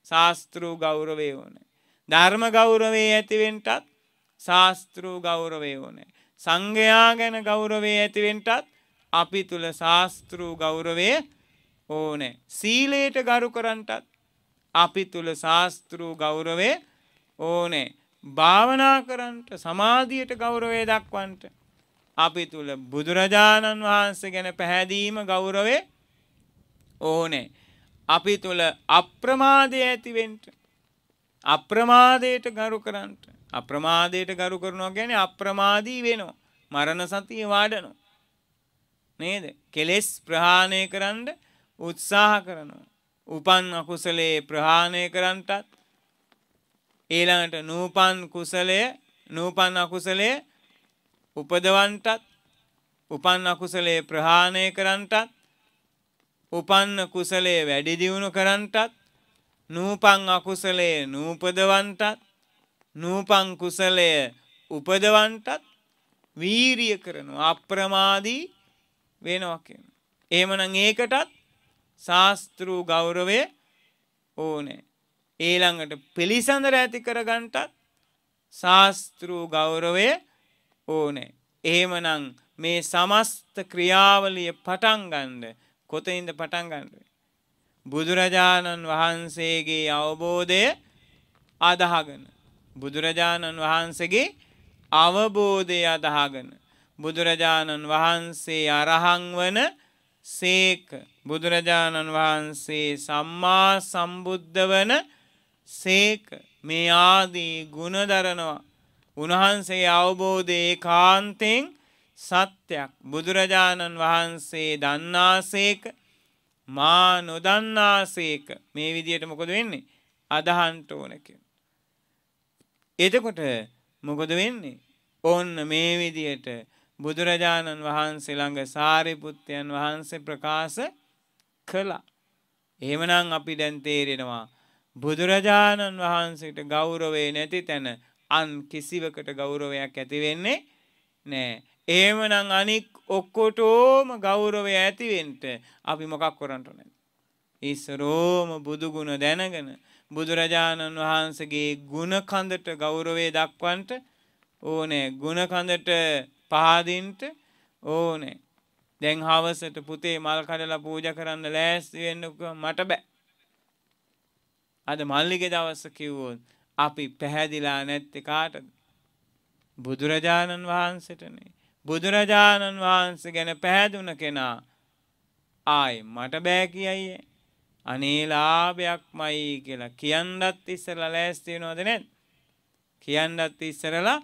ශාස්ත්‍රූ ගෞරවය ඕනේ. ධර්ම ගෞරවේ ඇතිවෙන්ටත් ශාස්ත්‍රූ ගෞරවේ ඕනේ. සංඝයා ගැන ගෞරවේ ඇතිවෙන්ටත් අපි තුල ශාස්ත්‍රූ ගෞරවේ ඕනේ. සීලයට ගරු කරන්ටත් අපි තුල ශාස්ත්‍රූ ගෞරවේ ඕනේ. භාවනා කරන්ට, සමාධියට ගෞරවේ දක්වන්ට අපි තුල බුදුරජාණන් වහන්සේ ගැන පැහැදීම ගෞරවේ ඕනේ. අපි තුල අප්‍රමාදය ඇතිවෙන්ට, අප්‍රමාදයට ගරු කරන්ට, අප්‍රමාදයට ගරු කරනවා කියන්නේ අප්‍රමාදී වෙනවා, මරණ සතිය වඩනවා නේද? කෙලෙස් ප්‍රහාණය කරන්න උත්සාහ කරනවා. උපන් අකුසලයේ ප්‍රහාණය කරන්ටත්, ඊළඟට නූපන් කුසලය නූපන් අකුසලයේ උපදවන්ටත්, උපන් අකුසලයේ ප්‍රහාණය කරන්ටත්, උපන් කුසලයේ වැඩි දියුණු කරන්ටත්, නූපං අකුසලයේ නූපදවන්ටත්, නූපං කුසලයේ උපදවන්ටත් වීරිය කරනවා, අප්‍රමාදී වෙනවා කියනවා. එහෙමනම් ඒකටත් ශාස්ත්‍රූ ගෞරවය ඕනේ. ඊළඟට පිළිසඳර ඇති කරගන්නටත් ශාස්ත්‍රූ ගෞරවය ඕනේ. එහෙමනම් මේ සමස්ත ක්‍රියාවලිය පටන් ගන්න කොතනින්ද පටන් ගන්නේ? බුදුරජාණන් වහන්සේගේ අවබෝධය අදහගෙන, බුදුරජාණන් වහන්සේගේ අවබෝධය අදහගෙන, බුදුරජාණන් වහන්සේ අරහං වන සේක, බුදුරජාණන් වහන්සේ සම්මා සම්බුද්ධ වන සේක, මේ ආදී ගුණ දරනවා. උන්වහන්සේ අවබෝධය ඒකාන්තයෙන් සත්‍යක්. බුදුරජාණන් වහන්සේ දන්නාසේක, මා නොදන්නාසේක. මේ විදියට මොකද වෙන්නේ? අදහන්ට ඕන කියන. එතකොට මොකද වෙන්නේ? ඕන්න මේ විදියට බුදුරජාණන් වහන්සේ ළඟ සාරිපුත්තයන් වහන්සේ ප්‍රකාශ කළා. එහෙමනම් අපි දැන් තේරෙනවා බුදුරජාණන් වහන්සේට ගෞරවය නැති තැන අන් කිසිවකට ගෞරවයක් ඇති වෙන්නේ නැහැ. එහෙමනම් අනික් ඔක්කොටම ගෞරවය ඇතිවෙන්න අපි මොකක් කරන්න ඕනද? ईश्वरोम बुदुगुण දැනගෙන බුදුරජාණන් වහන්සේගේ ගුණ කඳට ගෞරවය දක්වන්නට ඕනේ. ගුණ කඳට පහදින්ට ඕනේ. දැන් හවසට පුතේ මල් කඩලා පූජා කරන්න ලෑස්ති වෙන්නකෝ මට බෑ. අද මල්ලිගේ දවස කිව්වොත් අපි පැහැදිලා නැත්තේ කාටද? බුදුරජාණන් වහන්සේටනේ. බුදුරජාණන් වහන්සේ ගැන පැහැදුණ කෙනා ආයි මට බෑ කියයි. අනේ ලාභයක්මයි කියලා කියන්නත් ඉස්සරලා ලෑස්ති වෙනවද නැද්ද? කියන්නත් ඉස්සරලා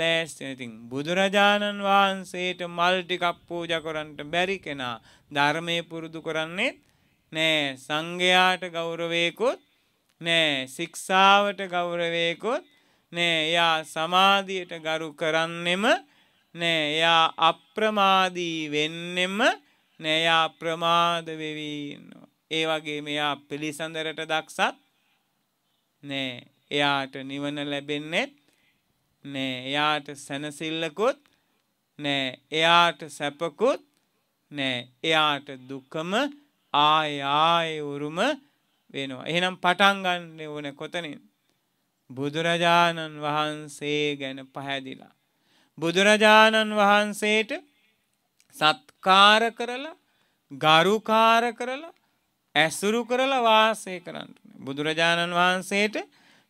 ලෑස්ති වෙන. ඉතින් බුදුරජාණන් වහන්සේට මල් ටිකක් පූජා කරන්නට බැරි කෙනා ධර්මයේ පුරුදු කරන්නේ නෑ. සංඝයාට ගෞරවයකුත් නෑ, ශික්ෂාවට ගෞරවයකුත් නෑ. එයා සමාධියට ගරු කරන්නෙම නෑ. එයා අප්‍රමාදී වෙන්නෙම නෑ. එයා ප්‍රමාද වෙවි ඉන්නවා. ඒ වගේ මෙයා පිළිසඳරට දක්සත් නෑ. එයාට නිවන ලැබෙන්නේත් නෑ. එයාට සැනසෙල්ලකුත් නෑ. එයාට සැපකුත් නෑ. එයාට දුකම ආය ආය උරුම වෙනවා. එහෙනම් පටන් ගන්න ඕනේ කොතනින්? බුදුරජාණන් වහන්සේ ගැන පහදිලා බුදුරජාණන් වහන්සේට සත්කාර කරලා ගරුකාර කරලා ඇසුරු කරලා වාසය කරන්න. බුදුරජාණන් වහන්සේට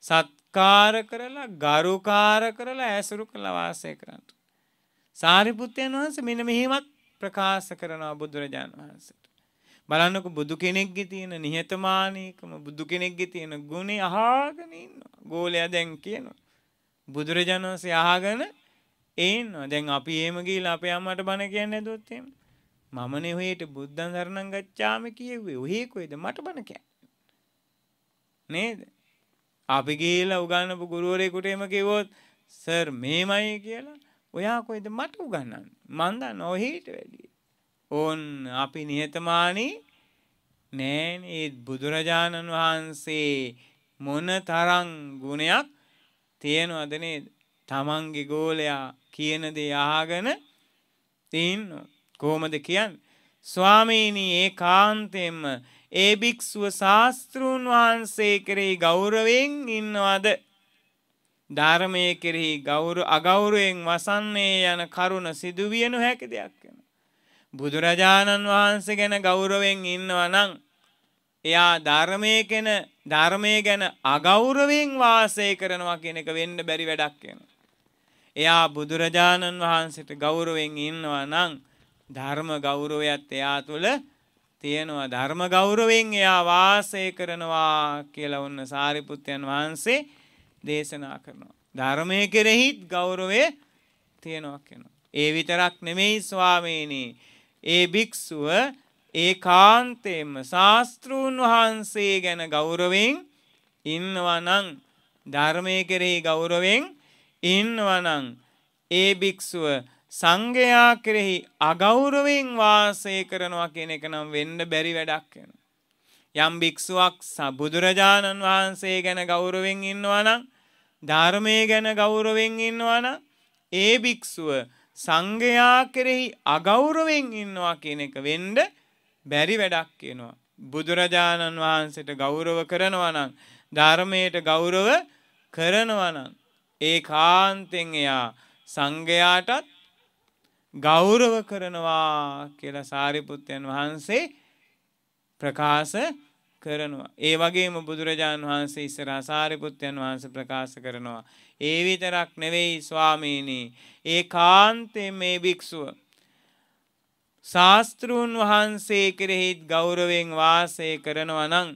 සත්කාර කරලා ගරුකාර කරලා ඇසුරු කරලා වාසය කරන්න. සාරිපුත්තයන් වහන්සේ මෙන්න මෙහෙමත් ප්‍රකාශ කරනවා බුදුරජාණන් වහන්සේට. බලන්නකො බුදු කෙනෙක්ගේ තියෙන නිහතමානීකම, බුදු කෙනෙක්ගේ තියෙන ගුණය අහගෙන ඉන්නවා. ගෝලයා දැන් කියනවා බුදුරජාණන් වහන්සේ අහගෙන ඉන්නවා. දැන් අපි එහෙම ගිහලා අපේ අම්මට බණ කියන්නේ නැද්දොත් එහෙම. මමනේ හේට බුද්ධං සරණං ගච්ඡාමි කියෙව්වේ. ඔහේ කොයිද මට බණ කියන්නේ නේද? අපි ගිහලා උගන්වපු ගුරුවරයෙකුට එහෙම කිව්වොත් සර් මේමයි කියලා ඔයා කොයිද මට උගන්වන්නේ? මං දන්න ඔහේට වැඩිය. ඕන් අපි නිහතමානී නෑනේ. ඒත් බුදුරජාණන් වහන්සේ මොන තරම් ගුණයක් තියෙනවද නේද? තමන්ගේ ගෝලයා කියන දේ අහගෙන තින්නවා. කොහොමද කියන්නේ? ස්වාමීනි, ඒකාන්තයෙන්ම ඒ භික්ෂුව ශාස්ත්‍රූන් වහන්සේ කෙරෙහි ගෞරවයෙන් ඉන්නවද? ධර්මයේ කෙරෙහි ගෞරව අගෞරවයෙන් වසන්නේ යන කරුණ සිදුවිය නොහැකි දෙයක් වෙනවා. බුදුරජාණන් වහන්සේ ගැන ගෞරවයෙන් ඉන්නවා නම් එයා ධර්මයේ කෙන ධර්මයේ ගැන අගෞරවයෙන් වාසය කරනවා කියන එක වෙන්න බැරි වැඩක් වෙනවා. එයා බුදුරජාණන් වහන්සේට ගෞරවයෙන් ඉන්නවා නම් ධර්ම ගෞරවයත් එයා තුළ තියෙනවා. ධර්ම ගෞරවයෙන් එයා වාසය කරනවා කියලා වුණ සාරිපුත්තයන් වහන්සේ දේශනා කරනවා. ධර්මයේ කෙරෙහිත් ගෞරවය තියෙනවා කියනවා. ඒ විතරක් නෙමෙයි ස්වාමීනි, ඒ භික්ෂුව ඒකාන්තයෙන්ම ශාස්ත්‍රූන් වහන්සේ ගැන ගෞරවයෙන් ඉන්නවා නම්, ධර්මයේ කෙරෙහි ගෞරවයෙන් ඉන්නවා නම්, ඒ භික්ෂුව සංඝයා කෙරෙහි අගෞරවයෙන් වාසය කරනවා කියන එක නම් වෙන්න බැරි වැඩක් වෙනවා. යම් භික්ෂුවක් බුදුරජාණන් වහන්සේ ගැන ගෞරවයෙන් ඉන්නවා නම්, ධර්මයේ ගැන ගෞරවයෙන් ඉන්නවා නම්, ඒ භික්ෂුව සංඝයා කෙරෙහි අගෞරවයෙන් ඉන්නවා කියන එක වෙන්න බැරි වැඩක් වෙනවා. බුදුරජාණන් වහන්සේට ගෞරව කරනවා නම්, ධර්මයට ගෞරව කරනවා නම්, ඒකාන්තෙන් එයා සංඝයාටත් ගෞරව කරනවා කියලා සාරිපුත්තයන් වහන්සේ ප්‍රකාශ කරනවා. ඒ වගේම බුදුරජාණන් වහන්සේ ඉස්සරහා සාරිපුත්තයන් වහන්සේ ප්‍රකාශ කරනවා. ඒ විතරක් නෙවෙයි ස්වාමීනි, ඒකාන්තයෙන් මේ භික්ෂුව ශාස්ත්‍රූන් වහන්සේ කෙරෙහි ගෞරවයෙන් වාසය කරනවා නම්,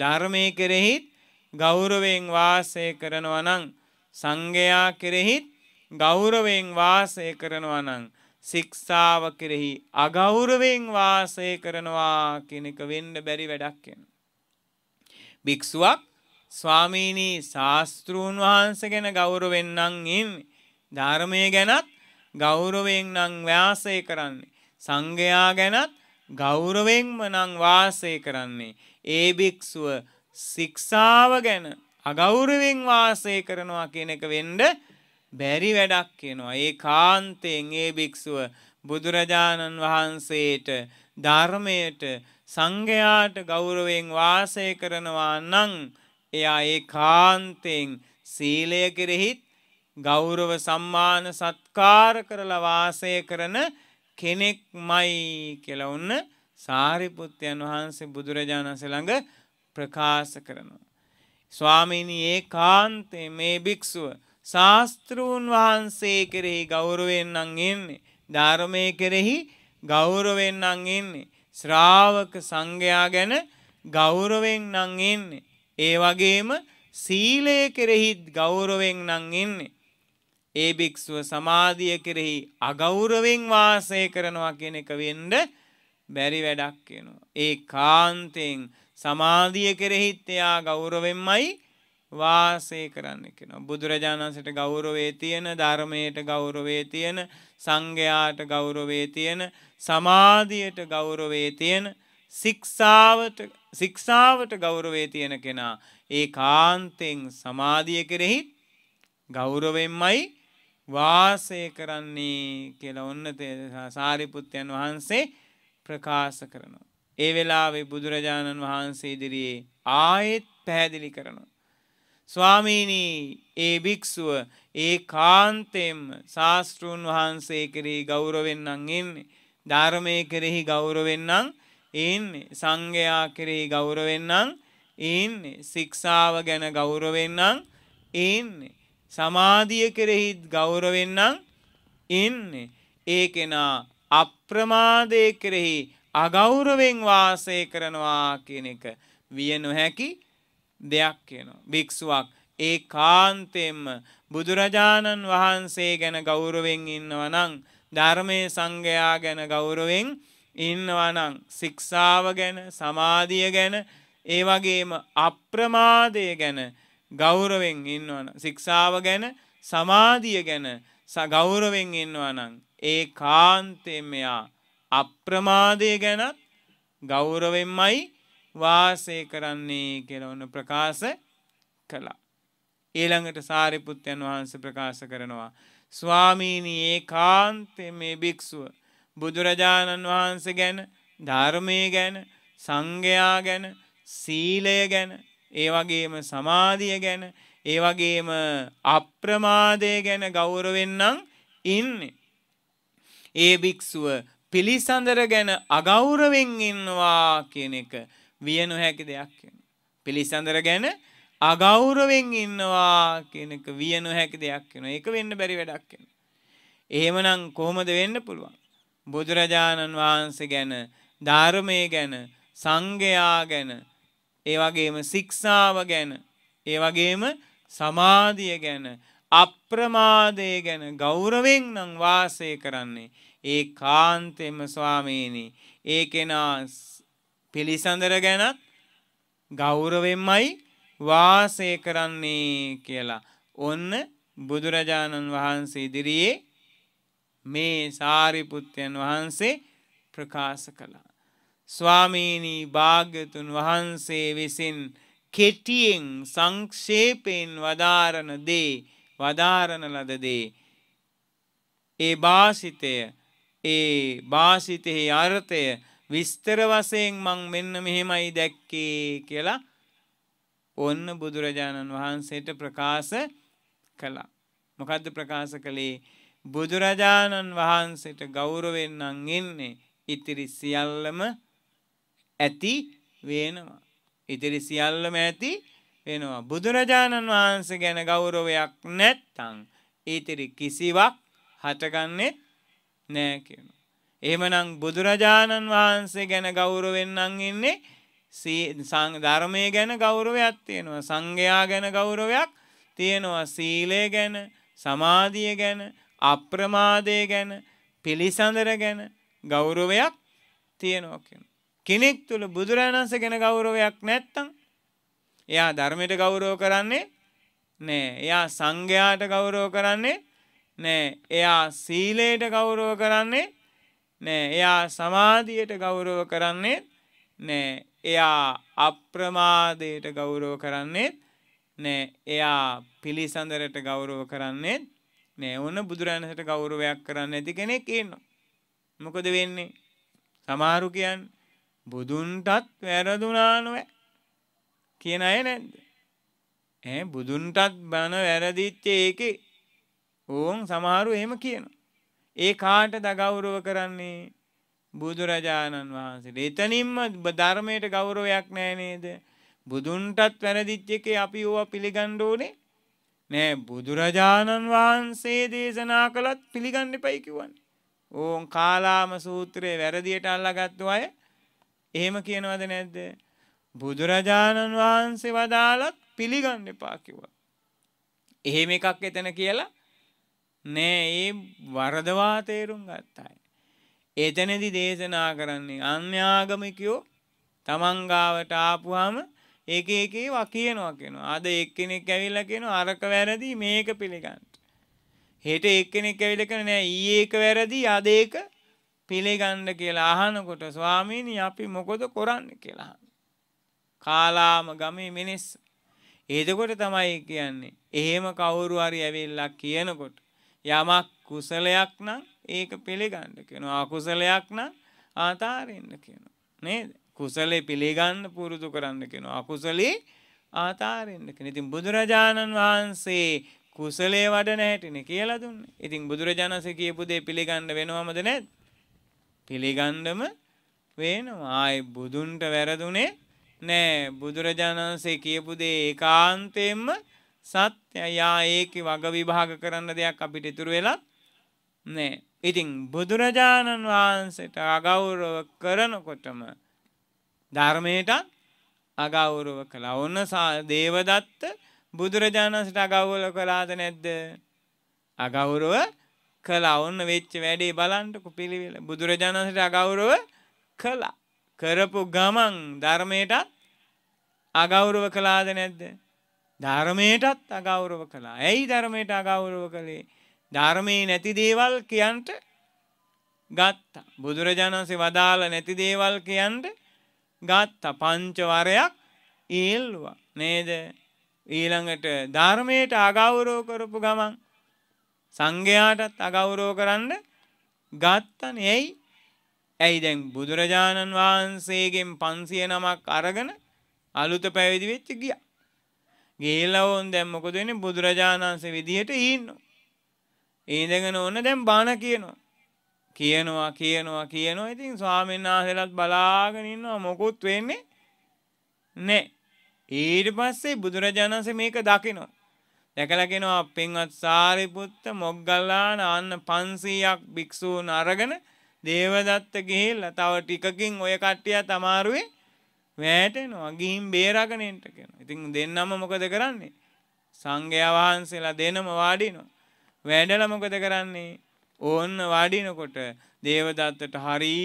ධර්මයේ කෙරෙහි ගෞරවයෙන් වාසය කරනවා නම්, සංඝයා කෙරෙහි ගෞරවයෙන් වාසය කරනවා නම්, ශික්ෂාව කෙරෙහි අගෞරවයෙන් වාසය කරනවා කියන එක වෙන්න බැරි වැඩක් වෙනවා. භික්ෂුවක් ස්වාමීනි ශාස්ත්‍රූන් වහන්සේ ගැන ගෞරවෙන් නම් ඉන්නේ, ධර්මයේ ගැනත් ගෞරවයෙන් නම් වාසය කරන්නේ, සංඝයා ගැනත් ගෞරවෙන්ම නම් වාසය කරන්නේ. ඒ භික්ෂුව ශික්ෂාව ගැන අගෞරවයෙන් වාසය කරනවා කියන එක වෙන්න බැරි වැඩක් වෙනවා. ඒකාන්තයෙන් ඒ භික්ෂුව බුදුරජාණන් වහන්සේට ධර්මයට සංඝයාට ගෞරවයෙන් වාසය කරනවා නම් එයා ඒකාන්තයෙන් සීලය කෙරෙහිත් ගෞරව සම්මාන සත්කාර කරලා වාසය කරන කෙනෙක්මයි කියලා උන්න සාරිපුත්යන් වහන්සේ බුදුරජාණන් ළඟ ප්‍රකාශ කරනවා. ස්වාමීනි ඒකාන්තේ මේ භික්ෂුව ශාස්ත්‍රූන් වහන්සේ කෙරෙහි ගෞරවයෙන් නම් ඉන්නේ, ධර්මයේ කෙරෙහි ගෞරවයෙන් නම් ඉන්නේ, ශ්‍රාවක සංඝයා ගැන ගෞරවයෙන් නම් ඉන්නේ, ඒ වගේම සීලය කෙරෙහි ගෞරවයෙන් නම් ඉන්නේ. ඒ භික්ෂුව සමාධිය කෙරෙහි අගෞරවයෙන් වාසය කරනවා කියන එක වෙන්න බැරි වැඩක් වෙනවා. ඒකාන්තයෙන් සමාධිය කෙරෙහිත් එයා ගෞරවෙන්මයි වාසය කරන්න කියනවා. බුදුරජාණන්සේට ගෞරවේ තියෙන, ධර්මයට ගෞරවේ තියෙන, සංඝයාට ගෞරවේ තියෙන, සමාධියට ගෞරවේ තියෙන, ශික්ෂාවට ශික්ෂාවට ගෞරවේ තියෙන කෙනා ඒකාන්තෙන් සමාධිය කෙරෙහිත් ගෞරවෙන්මයි වාසය කරන්නේ කියලා ඔන්න සාරිපුත්යන් වහන්සේ ප්‍රකාශ කරනවා. ඒ වෙලාවේ බුදුරජාණන් වහන්සේ ඉදිරියේ ආයෙත් පැහැදිලි කරනවා. ස්වාමීනි ඒ භික්ෂුව ඒකාන්තයෙන්ම ශාස්ත්‍රූන් වහන්සේ කෙරෙහි ගෞරවයෙන් නම් ඉන්නේ, ධර්මයේ කෙරෙහි ගෞරවයෙන් නම් ඉන්නේ, සංඝයා කෙරෙහි ගෞරවයෙන් නම් ඉන්නේ, ශික්ෂාව ගැන ගෞරවයෙන් නම් ඉන්නේ, සමාධිය කෙරෙහි ගෞරවයෙන් නම් ඉන්නේ. ඒ කෙනා අප්‍රමාදයේ කෙරෙහි අගෞරවෙන් වාසය කරනවා කියන එක විය නොහැකි දෙයක් කියනවා. භික්ෂුවක් ඒකාන්තයෙන්ම බුදුරජාණන් වහන්සේ ගැන ගෞරවෙන් ඉන්නවා නම්, ධර්මයේ සංඝයා ගැන ගෞරවෙන් ඉන්නවා නම්, ශික්ෂාව ගැන, සමාධිය ගැන, ඒ වගේම අප්‍රමාදය ගැන ගෞරවෙන් ඉන්නවා නම්, ශික්ෂාව ගැන, සමාධිය ගැන ගෞරවෙන් ඉන්නවා නම් ඒකාන්තයෙන්ම යා අප්‍රමාදය ගැන ගෞරවෙන්මයි වාසය කරන්නේ කියලා ඔන්න ප්‍රකාශ කළා. ඊළඟට සාරිපුත්යන් වහන්සේ ප්‍රකාශ කරනවා, ස්වාමීනි ඒකාන්තයෙන් මේ භික්ෂුව බුදුරජාණන් වහන්සේ ගැන, ධර්මයේ ගැන, සංඝයා ගැන, සීලය ගැන, ඒ වගේම සමාධිය ගැන, ඒ වගේම අප්‍රමාදය ගැන ගෞරවෙන් නම් ඉන්නේ. ඒ භික්ෂුව පිළිසඳර ගැන අගෞරවෙන් ඉන්නවා කියන එක විය නොහැකි දෙයක් කියනවා. පිළිසඳර ගැන අගෞරවෙන් ඉන්නවා කියන එක විය නොහැකි දෙයක් කියනවා. ඒක වෙන්න බැරි වැඩක් කියනවා. එහෙමනම් කොහොමද වෙන්න පුළුවන්? බුදුරජාණන් වහන්සේ ගැන, ධර්මයේ ගැන, සංඝයා ගැන, ඒ වගේම ශික්ෂාව ගැන, ඒ වගේම සමාධිය ගැන, අප්‍රමාදය ගැන ගෞරවෙන් නම් වාසය කරන්නේ ඒකාන්තයෙන්ම ස්වාමීනි ඒ කෙනා පිළිසඳර ගැනත් ගෞරවෙන්මයි වාසය කරන්නේ කියලා ඔන්න බුදුරජාණන් වහන්සේ ඉදිරියේ මේ සාරිපුත්යන් වහන්සේ ප්‍රකාශ කළා. ස්වාමීනි භාග්‍යතුන් වහන්සේ විසින් කෙටියෙන් සංක්ෂේපයෙන් වදාරන දේ, වදාරන ලද දේ, ඒ භාෂිතය, ඒ භාෂිතෙහි අර්ථය විස්තර වශයෙන් මං මෙන්න මෙහෙමයි දැක්කේ කියලා ඔන්න බුදුරජාණන් වහන්සේට ප්‍රකාශ කළා. මොකද්ද ප්‍රකාශ කළේ? බුදුරජාණන් වහන්සේට ගෞරවයෙන් නම් ඉන්නේ, ඉතිරි සියල්ලම ඇති වෙනවා. ඉතිරි සියල්ලම ඇති වෙනවා. බුදුරජාණන් වහන්සේ ගැන ගෞරවයක් නැත්තම් ඉතිරි කිසිවක් හටගන්නේ නෑ කියනවා. එහෙමනම් බුදුරජාණන් වහන්සේ ගැන ගෞරවෙන් නම් ඉන්නේ, ධර්මයේ ගැන ගෞරවයක් තියෙනවා, සංඝයා ගැන ගෞරවයක් තියෙනවා, සීලය ගැන, සමාධිය ගැන, අප්‍රමාදය ගැන, පිළිසඳර ගැන ගෞරවයක් තියෙනවා කියනවා. කෙනෙක් තුල බුදුරජාණන්සේ ගැන ගෞරවයක් නැත්තම් එයා ධර්මයට ගෞරව කරන්නේ නෑ, එයා සංඝයාට ගෞරව කරන්නේ නෑ, එයා සීලයට ගෞරව කරන්නේ නෑ, එයා සමාධියට ගෞරව කරන්නේ නෑ, එයා අප්‍රමාදයට ගෞරව කරන්නේ නෑ, එයා පිළිසඳරට ගෞරව කරන්නේ නෑ. ඕන බුදුරණන්ට ගෞරවයක් කරන්න ඇති කෙනෙක් ඉන්නවා. මොකද වෙන්නේ? සමහරු කියන්නේ බුදුන්ටත් වැරදුනා නෑ කියන අය නැද්ද? ඈ බුදුන්ටත් බන වැරදිච්ච එකේ ඕන් සමහරු එහෙම කියනවා. ඒ කාටද ගෞරව කරන්නේ? බුදුරජාණන් වහන්සේට. එතනින්ම ධර්මයට ගෞරවයක් නෑ නේද? බුදුන්ටත් වැරදිච්ච එකේ අපි ඕවා පිළිගන්න ඕනේ නෑ. බුදුරජාණන් වහන්සේ දේශනා කළත් පිළිගන්න එපයි කිව්වනේ. ඕන් කාලාම සූත්‍රයේ වැරදියට අල්ලාගත්තු අය එහෙම කියනවද නැද්ද? බුදුරජාණන් වහන්සේ වදාළත් පිළිගන්න එපා කිව්වා. එහෙම එකක් එතන කියලා නෑ. ඒ වරදවා තේරුම් ගත්තායි. එතනදී දේශනා කරන්නේ අන්‍යාගමිකයෝ තමන් ගාවට ආපුවාම එක එක ඒවා කියනවා කියනවා. අද එක්කෙනෙක් ඇවිල්ලා කියනවා අරක වැරදි මේක පිළිගන්න. හෙට එක්කෙනෙක් ඇවිල්ලා කියනවා නෑ ඊයේ එක වැරදි අද ඒක පිළිගන්න කියලා අහනකොට ස්වාමීනි අපි මොකද කරන්නේ කියලා අහන. කාලාම ගමේ මිනිස්. එතකොට තමයි කියන්නේ එහෙම කවුරු හරි ඇවිල්ලා කියනකොට යමක් කුසලයක් නම් ඒක පිළිගන්න කියනවා. අකුසලයක් නම් ආතාරින්න කියනවා. නේද? කුසලෙ පිළිගන්න පුරුදු කරන්න කියනවා. අකුසලෙ ආතාරින්න කියන. ඉතින් බුදුරජාණන් වහන්සේ කුසලයේ වඩන හැටිනේ කියලා දුන්නේ. ඉතින් බුදුරජාණන්සේ කියපු දේ පිළිගන්න වෙනවමද නැද්ද? පිළිගන්නම වෙනවා. ආයි බුදුන්ට වැරදුනේ නෑ. බුදුරජාණන්සේ කියපු දේ ඒකාන්තයෙන්ම සත්‍යයි. ආ ඒකේ වග විභාග කරන්න දෙයක් අපිට ඉතුරු වෙලා නෑ. ඉතින් බුදුරජාණන් වහන්සේට අගෞරව කරනකොටම ධර්මයට අගෞරව කළා. ඔන්න දේවදත්ත බුදුරජාණන්ට අගෞරව කළාද නැද්ද? අගෞරව කළා. ඔන්න වෙච්ච වැඩේ බලන්නකෝ පිළිවෙල. බුදුරජාණන්ට අගෞරව කළා. කරපු ගමන් ධර්මයට අගෞරව කළාද නැද්ද? ධර්මයටත් අගෞරව කළා. ඇයි ධර්මයට අගෞරව කළේ? ධර්මයේ නැති දේවල් කියන්ට ගත්තා. බුදුරජාණන්සේ වදාළ නැති දේවල් කියන්ට ගත්තා. පංචවරයක් ඊල්වා නේද? ඊළඟට ධර්මයට අගෞරව කරපු ගමන් සංඝයාටත් අගෞරව කරන්න ගත්තනේ. ඇයි? ඇයි දැන් බුදුරජාණන් වහන්සේගෙන් පන්සිය නමක් අරගෙන අලුත පැවිදි වෙච්ච ගියා. ගිහිලා වොන් දැන් මොකද වෙන්නේ? බුදුරජාණන්සේ විදියට ඉන්නවා. ඉඳගෙන ඕන දැන් බාන කියනවා. කියනවා කියනවා කියනවා. ඉතින් ස්වාමීන් වහන්සේලාත් බලාගෙන ඉන්නවා. මොකුත් වෙන්නේ නැහැ. ඊට පස්සේ බුදුරජාණන්සේ මේක දකිනවා. දැකලා කියනවා පින්වත් සාරිපුත්ත මොග්ගල්ලාන ආන්න පන්සීයක් භික්ෂූන් අරගෙන දේවදත්ත ගිහිල්ලා තව ටිකකින් ඔය කට්ටිය තමාරුවේ වැටෙනවා. ගිහින් බේරගෙන එන්න කියනවා. ඉතින් දෙන්නම මොකද කරන්නේ? සංඝයා වහන්සේලා දෙනම වාඩිනවා. වැඩලා මොකද කරන්නේ? ඕන්න වාඩිනකොට දේවදත්තට හරි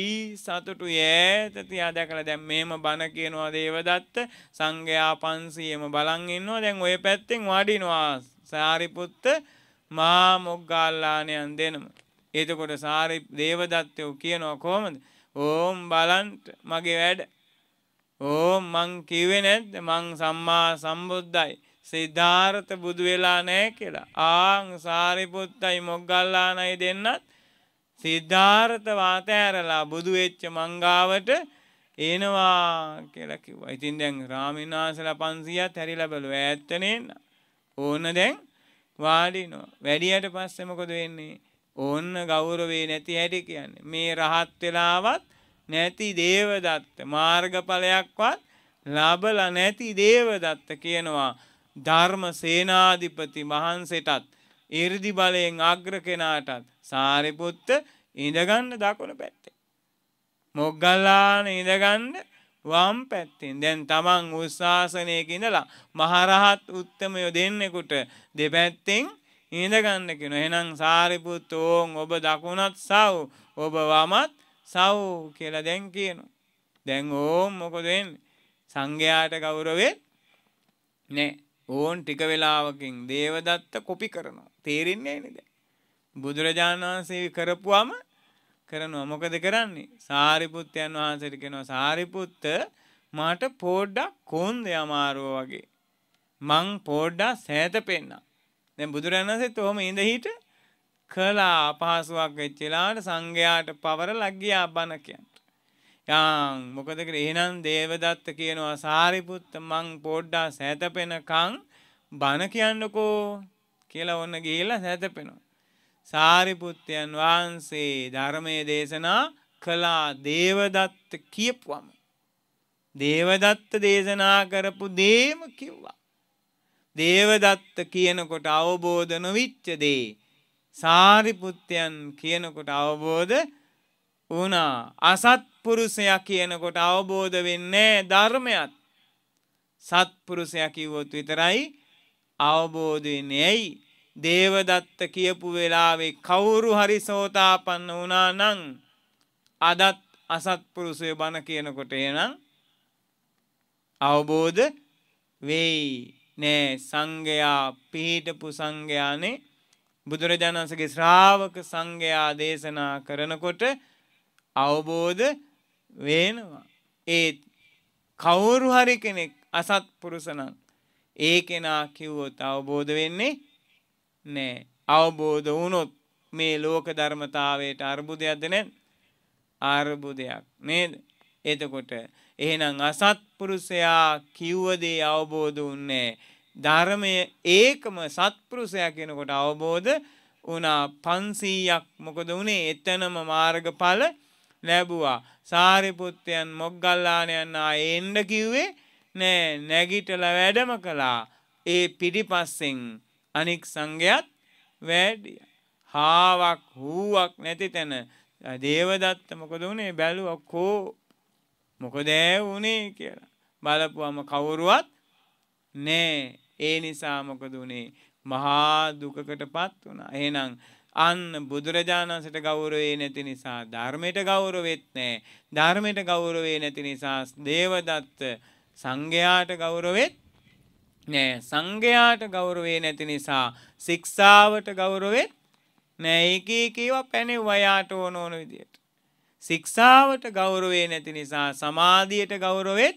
සතුටු ඈත තියා දැකලා දැන් මෙහෙම බණ කියනවා දේවදත්ත. සංඝයා පන්සියම බලන් ඉන්නවා. දැන් ওই පැත්තෙන් වාඩිනවා සාරිපුත්ත මා මොග්ගල්ලාණන් දෙනම. එතකොට සාරි දේවදත්තෝ කියනවා කොහොමද? ඕම් බලන්ට මගේ වැඩ. ඕම් මං කිව්වේ නැද්ද මං සම්මා සම්බුද්ධයි. සිද්ධාර්ථ බුදු වෙලා නැහැ කියලා. ආං සාරිපුත්තයි මොග්ගල්ලාණයි දෙන්නත් සිද්ධාර්ථ වාත ඇරලා බුදු වෙච්ච මංගාවට එනවා කියලා කිව්වා. ඉතින් දැන් රාමිනාසලා පන්සියත් හැරිලා බලුවා. ඈත්තනේ ඕන්න දැන් වාඩිනවා. වැඩියට පස්සේ මොකද වෙන්නේ? ඕන්න ගෞරවේ නැති හැටි කියන්නේ. මේ රහත් වෙලාවත් නැති දේවදත්ත මාර්ගඵලයක්වත් ලබලා නැති දේවදත්ත කියනවා ධර්ම සේනාධිපති මහන්සේටත් 이르දි බලයෙන් අග්‍ර කෙනාටත් සාරිපුත්ත ඉඳගන්න දකුණු පැත්තේ. මොග්ගල්ලාන ඉඳගන්න වම් පැත්තෙන්. දැන් තමන් උස්සාසනයක ඉඳලා මහරහත් උත්තමයෝ දෙන්නෙකුට දෙපැත්තෙන් ඉඳගන්න කියනවා. එහෙනම් සාරිපුත්ත ඕන් ඔබ දකුණත් සව් ඔබ වමත් සව් කියලා දැන් කියනවා. දැන් ඕම් මොකද වෙන්නේ? සංඝයාට ගෞරවෙත් නෑ. ඕන් ටික වෙලාවකින් දේවදත්ත කොපි කරනවා. තේරෙන්නේ නැහැ නේද? බුදුරජාණන් වහන්සේ කරපුවම කරනවා. මොකද කරන්නේ? සාරිපුත්තයන් වහන්සේට කියනවා සාරිපුත්ත මට පොඩ්ඩක් කොන්දේ අමාරුව වගේ. මං පොඩ්ඩක් සෑත පෙන්නා. දැන් බුදුරජාණන් වහන්සේත් ඔහොම ඉඳ හිට කළා අපහසුාවක් වෙච්චලාට සංඝයාට පවරලා ගියා බණ කියන්න. යාන් මොකද කියලා එහෙනම් දේවදත්ත කියනවා සාරිපුත්ත මං පොඩ්ඩක් සැතපෙනකන් බණ කියන්නකෝ කියලා ඔන්න ගිහිල්ලා සැතපෙනවා. සාරිපුත්තයන් වහන්සේ ධර්මයේ දේශනා කළා දේවදත්ත කියපුවම. දේවදත්ත දේශනා කරපු දේම කිව්වා. දේවදත්ත කියනකොට අවබෝධ නොවිච්ච දේ සාරිපුත්තයන් කියනකොට අවබෝධ වුණා. අසත්පුරුෂයා කියනකොට අවබෝධ වෙන්නේ ධර්මයත්. සත්පුරුෂයා කිව්වොත් විතරයි අවබෝධ වෙන්නේ. ඇයි? දේවදත්ත කියපු වෙලාවේ කවුරු හරි සෝතාපන්න වුණා නම් අදත් අසත්පුරුෂය බණ කියනකොට එනම් අවබෝධ වෙයි. නෑ සංඝයා පිහිටපු සංඝයානේ බුදුරජාණන්සේගේ ශ්‍රාවක සංඝයා දේශනා කරනකොට අවබෝධ වෙනවා. ඒත් කවුරු හරි කෙනෙක් අසත්පුරුෂණන් ඒ කෙනා කිව්වොත් අවබෝධ වෙන්නේ නෑ. අවබෝධ වුණොත් මේ ලෝක ධර්මතාවයට අර්බුදයක්ද නැද්ද? අර්බුදයක් නේද? එතකොට එහෙනම් අසත්පුරුෂයා කිව්ව දේ අවබෝධ වුන්නේ ධර්මය ඒකම සත්පුරුෂයා කියනකොට අවබෝධ වුණා. පන්සීයක් මොකද වුණේ? එතනම මාර්ගඵල ලැබුවා. සාරිපුත්තයන් මොග්ගල්ලාන යන එන්න කිව්වේ නෑ, නැගිටලා වැඩම කළා. ඒ පිටිපස්සෙන් අනික් සංඝයාත් වැඩියා. හාවක් හූවක් නැති තැන දේවදත්ත මොකද වුණේ? බැලුවා කෝ මොකද වුණේ කියලා. බලපුවම කවුරුවත් නෑ. ඒ නිසා මොකද වුණේ? මහා දුකකටපත් වුණා. එහෙනම් අන්න බුදුරජාණන්සේට ගෞරවේ නැති නිසා ධර්මයට ගෞරවෙත් නෑ. ධර්මයට ගෞරවේ නැති නිසා දේවදත්ත සංඝයාට ගෞරවෙත් නෑ. සංඝයාට ගෞරවේ නැති නිසා ශික්ෂාවට ගෞරවෙත් නෑ. එක එක ඒවා පැනෙව්වා යාට ඕන ඕන විදියට. ශික්ෂාවට ගෞරවේ නැති නිසා සමාධියට ගෞරවෙත්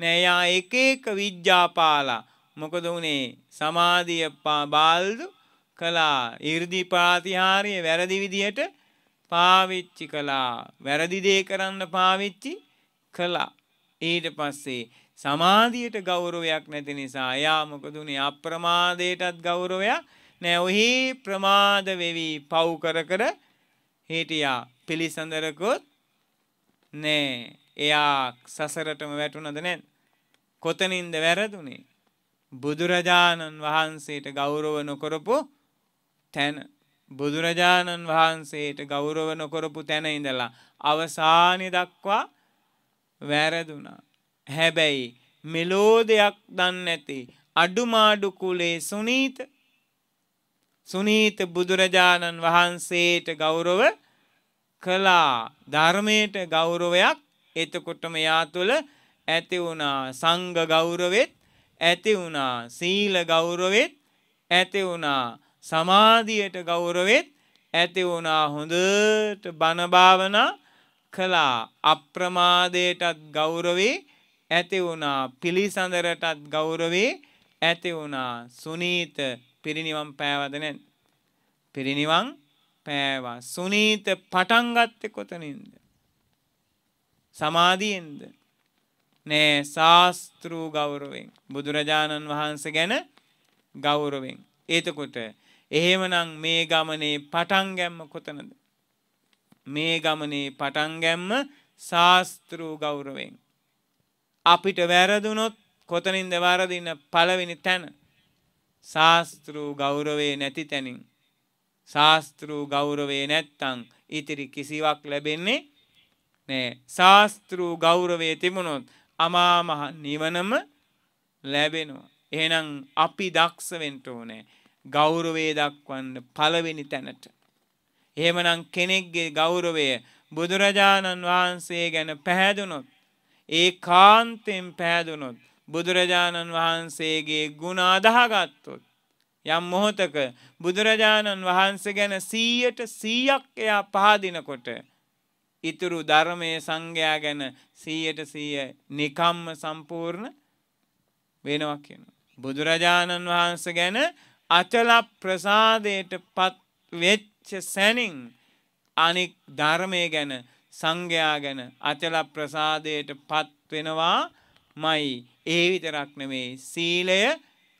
නෑ. යා එක එක විජ්ජාපාලා මොකද වුණේ? සමාධිය බාල්දු කළා. 이르දි ප්‍රාතිහාර්ය වැරදි විදියට පාවිච්චි කළා. වැරදි දේ කරන්න පාවිච්චි කළා. ඊට පස්සේ සමාධියට ගෞරවයක් නැති නිසා යා මොකද වුණේ? අප්‍රමාදයටත් ගෞරවයක් නෑ. ඔහි ප්‍රමාද වෙවි පව් කර කර හිටියා. පිළිසඳරකුත් නෑ. එයා සසරටම වැටුණද නැද්ද? කොතනින්ද වැරදුනේ? බුදුරජාණන් වහන්සේට ගෞරව නොකරපු තැන. බුදුරජාණන් වහන්සේට ගෞරව නොකරපු තැන ඉඳලා අවසානයේ දක්වා වැරදුනා. හැබැයි මෙලෝ දෙයක් දන්නේ නැති අඩුමාඩු කුලේ සුනීත සුනීත බුදුරජාණන් වහන්සේට ගෞරව කළා. ධර්මයට ගෞරවයක් එතකොටම යා තුළ ඇති වුණා. සංඝ ගෞරවෙත් ඇති වුණා. සීල ගෞරවෙත් ඇති වුණා. සමාධියට ගෞරවෙත් ඇති වුණා. හොඳට බණ භාවනා කළා. අප්‍රමාදයටත් ගෞරවේ ඇති වුණා. පිළිසඳරටත් ගෞරවේ ඇති වුණා. සුනීත පිරිනිවන් පෑවද නැද්ද? පිරිනිවන් පෑවා. සුනීත පටන් ගත්තේ කොතනින්ද? සමාධියෙන්ද? නෑ, ශාස්ත්‍රූ ගෞරවෙන්. බුදුරජාණන් වහන්සේ ගැන ගෞරවෙන්. එතකොට එහෙමනම් මේ ගමනේ පටන් ගැම්ම කොතනද? මේ ගමනේ පටන් ගැම්ම ශාස්ත්‍රූ ගෞරවෙන්. අපිට වැරදුනොත් කොතනින්ද වැරදින පළවෙනි තැන? ශාස්ත්‍රූ ගෞරවේ නැති තැනින්. ශාස්ත්‍රු ගෞරවේ නැත්තම් ඉතිරි කිසිවක් ලැබෙන්නේ නෑ. ශාස්ත්‍රු ගෞරවේ තිබුණොත් අමා මහ නිවනම ලැබෙනවා. එහෙනම් අපි දක්ෂ වෙන්න ඕනේ ගෞරවේ දක්වන්න පළවෙනි තැනට. එහෙමනම් කෙනෙක්ගේ ගෞරවය බුදුරජාණන් වහන්සේ ගැන පැහැදුනොත්, ඒකාන්තයෙන් පැහැදුනොත්, බුදුරජාණන් වහන්සේගේ ගුණ අදහගත්තොත් යම් මොහොතක බුදුරජාණන් වහන්සේ ගැන සීයට සීයක් එයා පහදිනකොට ඉතුරු ධර්මයේ සංඝයා ගැන සීයට සීය නිකම්ම සම්පූර්ණ වෙනවා කියනවා. බුදුරජාණන් වහන්සේ ගැන අචල ප්‍රසාදයට පත් වෙච්ච සැනින් අනික් ධර්මය ගැන සංඝයා ගැන අචල ප්‍රසාදයට පත් වෙනවාමයි. ඒ විතරක් නෙමෙයි සීලය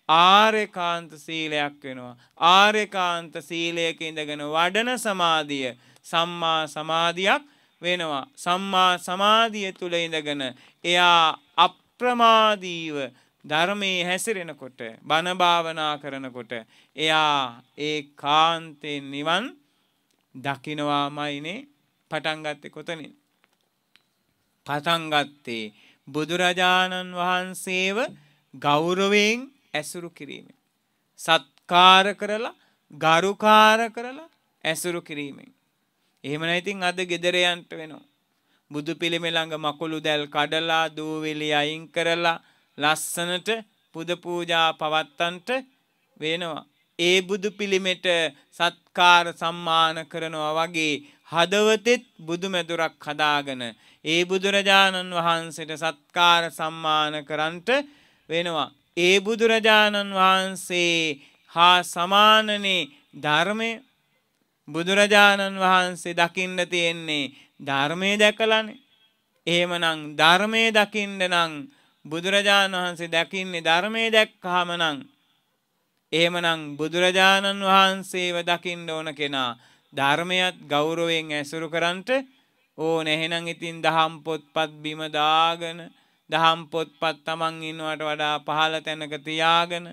ආර්යකාන්ත සීලයක් වෙනවා. ආර්යකාන්ත සීලයක ඉඳගෙන වඩන සමාධිය සම්මා සමාධියක් වෙනවා. සම්මා සමාධිය තුල ඉඳගෙන එයා අප්‍රමාදීව ධර්මයේ හැසිරෙනකොට බණ භාවනා කරනකොට එයා ඒකාන්තයෙන් නිවන් දකින්නවාමයිනේ පටන් ගත්තේ කොතනින්? පටන් ගත්තේ බුදුරජාණන් වහන්සේව ගෞරවයෙන් ඇසුරු කිරීමෙන්, සත්කාර කරලා ගරුකාර කරලා ඇසුරු කිරීමෙන්. එහෙම නැතිනම් අද ගෙදර යන්න වෙනවා. බුදු පිළිමේ ළඟ මකුළු දැල් කඩලා දූවිලි අයින් කරලා ලස්සනට පුද පූජා පවත්තන්ට වෙනවා. ඒ බුදු පිළිමෙට සත්කාර සම්මාන කරනවා වගේ හදවතෙත් බුදුමැදුරක් හදාගෙන ඒ බුදුරජාණන් වහන්සේට සත්කාර සම්මාන කරන්ට වෙනවා. ඒ බුදුරජාණන් වහන්සේ හා සමානනේ ධර්මය. බුදුරජාණන් වහන්සේ දකින්න තියෙන්නේ ධර්මයේ දැකලානේ. එහෙමනම් ධර්මයේ දකින්න නම් බුදුරජාණන් වහන්සේ දකින්නේ ධර්මයේ දැක්කහම නම් එහෙමනම් බුදුරජාණන් වහන්සේව දකින්න ඕන කෙනා ධර්මයත් ගෞරවයෙන් ඇසුරු කරන්ට ඕන. එහෙනම් ඉතින් දහම් පොත්පත් බිම දාගෙන දහම් පොත්පත් තමන් ඉන්නවට වඩා පහළ තැනක තියාගෙන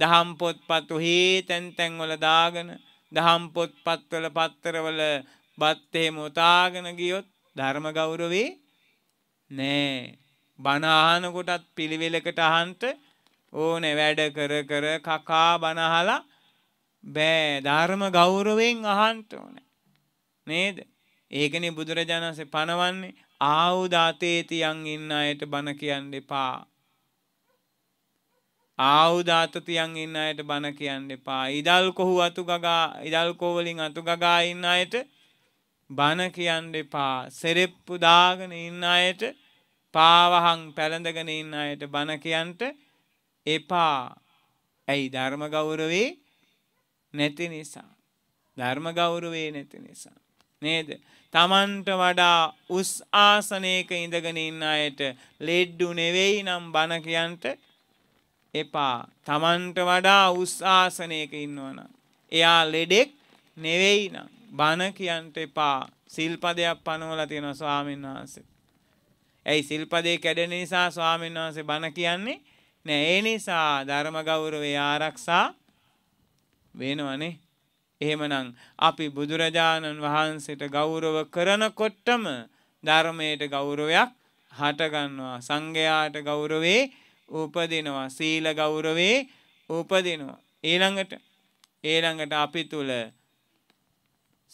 දහම් පොත්පත් උහි තැන් තැන් වල දාගෙන දහම් පොත්පත් වල පත්තරවල බත් එහෙම උතාගෙන ගියොත් ධර්ම ගෞරවේ නෑ. බණ අහන කොටත් පිළිවෙලකට අහන්ට ඕනේ. වැඩ කර කර කකා බණ අහලා බෑ. ධර්ම ගෞරවයෙන් අහන්ට ඕනේ නේද? ඒකනේ බුදුරජාණන්සේ පනවන්නේ ආවුදාතේතියන් ඉන්න අයට බණ කියන්න එපා. ආවුදාතතියන් ඉන්න අයට බණ කියන්න එපා. ඉදල් කොහු අතු ගගා ඉදල් කොවලින් අතු ගගා ඉන්න අයට බණ කියන්න එපා. සෙරෙප්පු දාගෙන ඉන්න අයට පාවහන් පැලඳගෙන ඉන්න අයට බණ කියන්ට එපා. ඇයි? ධර්ම ගෞරවේ නැති නිසා. ධර්ම ගෞරවේ නැති නිසා නේද? තමන්ට වඩා උස් ආසනයක ඉඳගෙන ඉන්න අයට ලෙඩ්ඩු නෙවෙයි නම් බණ කියන්ට එපා. තමන්ට වඩා උස් ආසනයක ඉන්නවනම් එයා ලෙඩෙක් නෙවෙයි නම් බණ කියන්ට එපා. සිල්පදයක් පනවලා තියෙනවා ස්වාමීන් වහන්සේ. ඇයි? සිල්පදේ කැඩෙන නිසා ස්වාමීන් වහන්සේ බණ කියන්නේ නෑ. ඒ නිසා ධර්ම ගෞරවය ආරක්ෂා වෙනවනේ. එහෙමනම් අපි බුදුරජාණන් වහන්සේට ගෞරව කරනකොටම ධර්මයට ගෞරවයක් හටගන්නවා. සංඝයාට ගෞරවේ උපදිනවා. සීල ගෞරවේ උපදිනවා. ඊළඟට ඊළඟට අපි තුල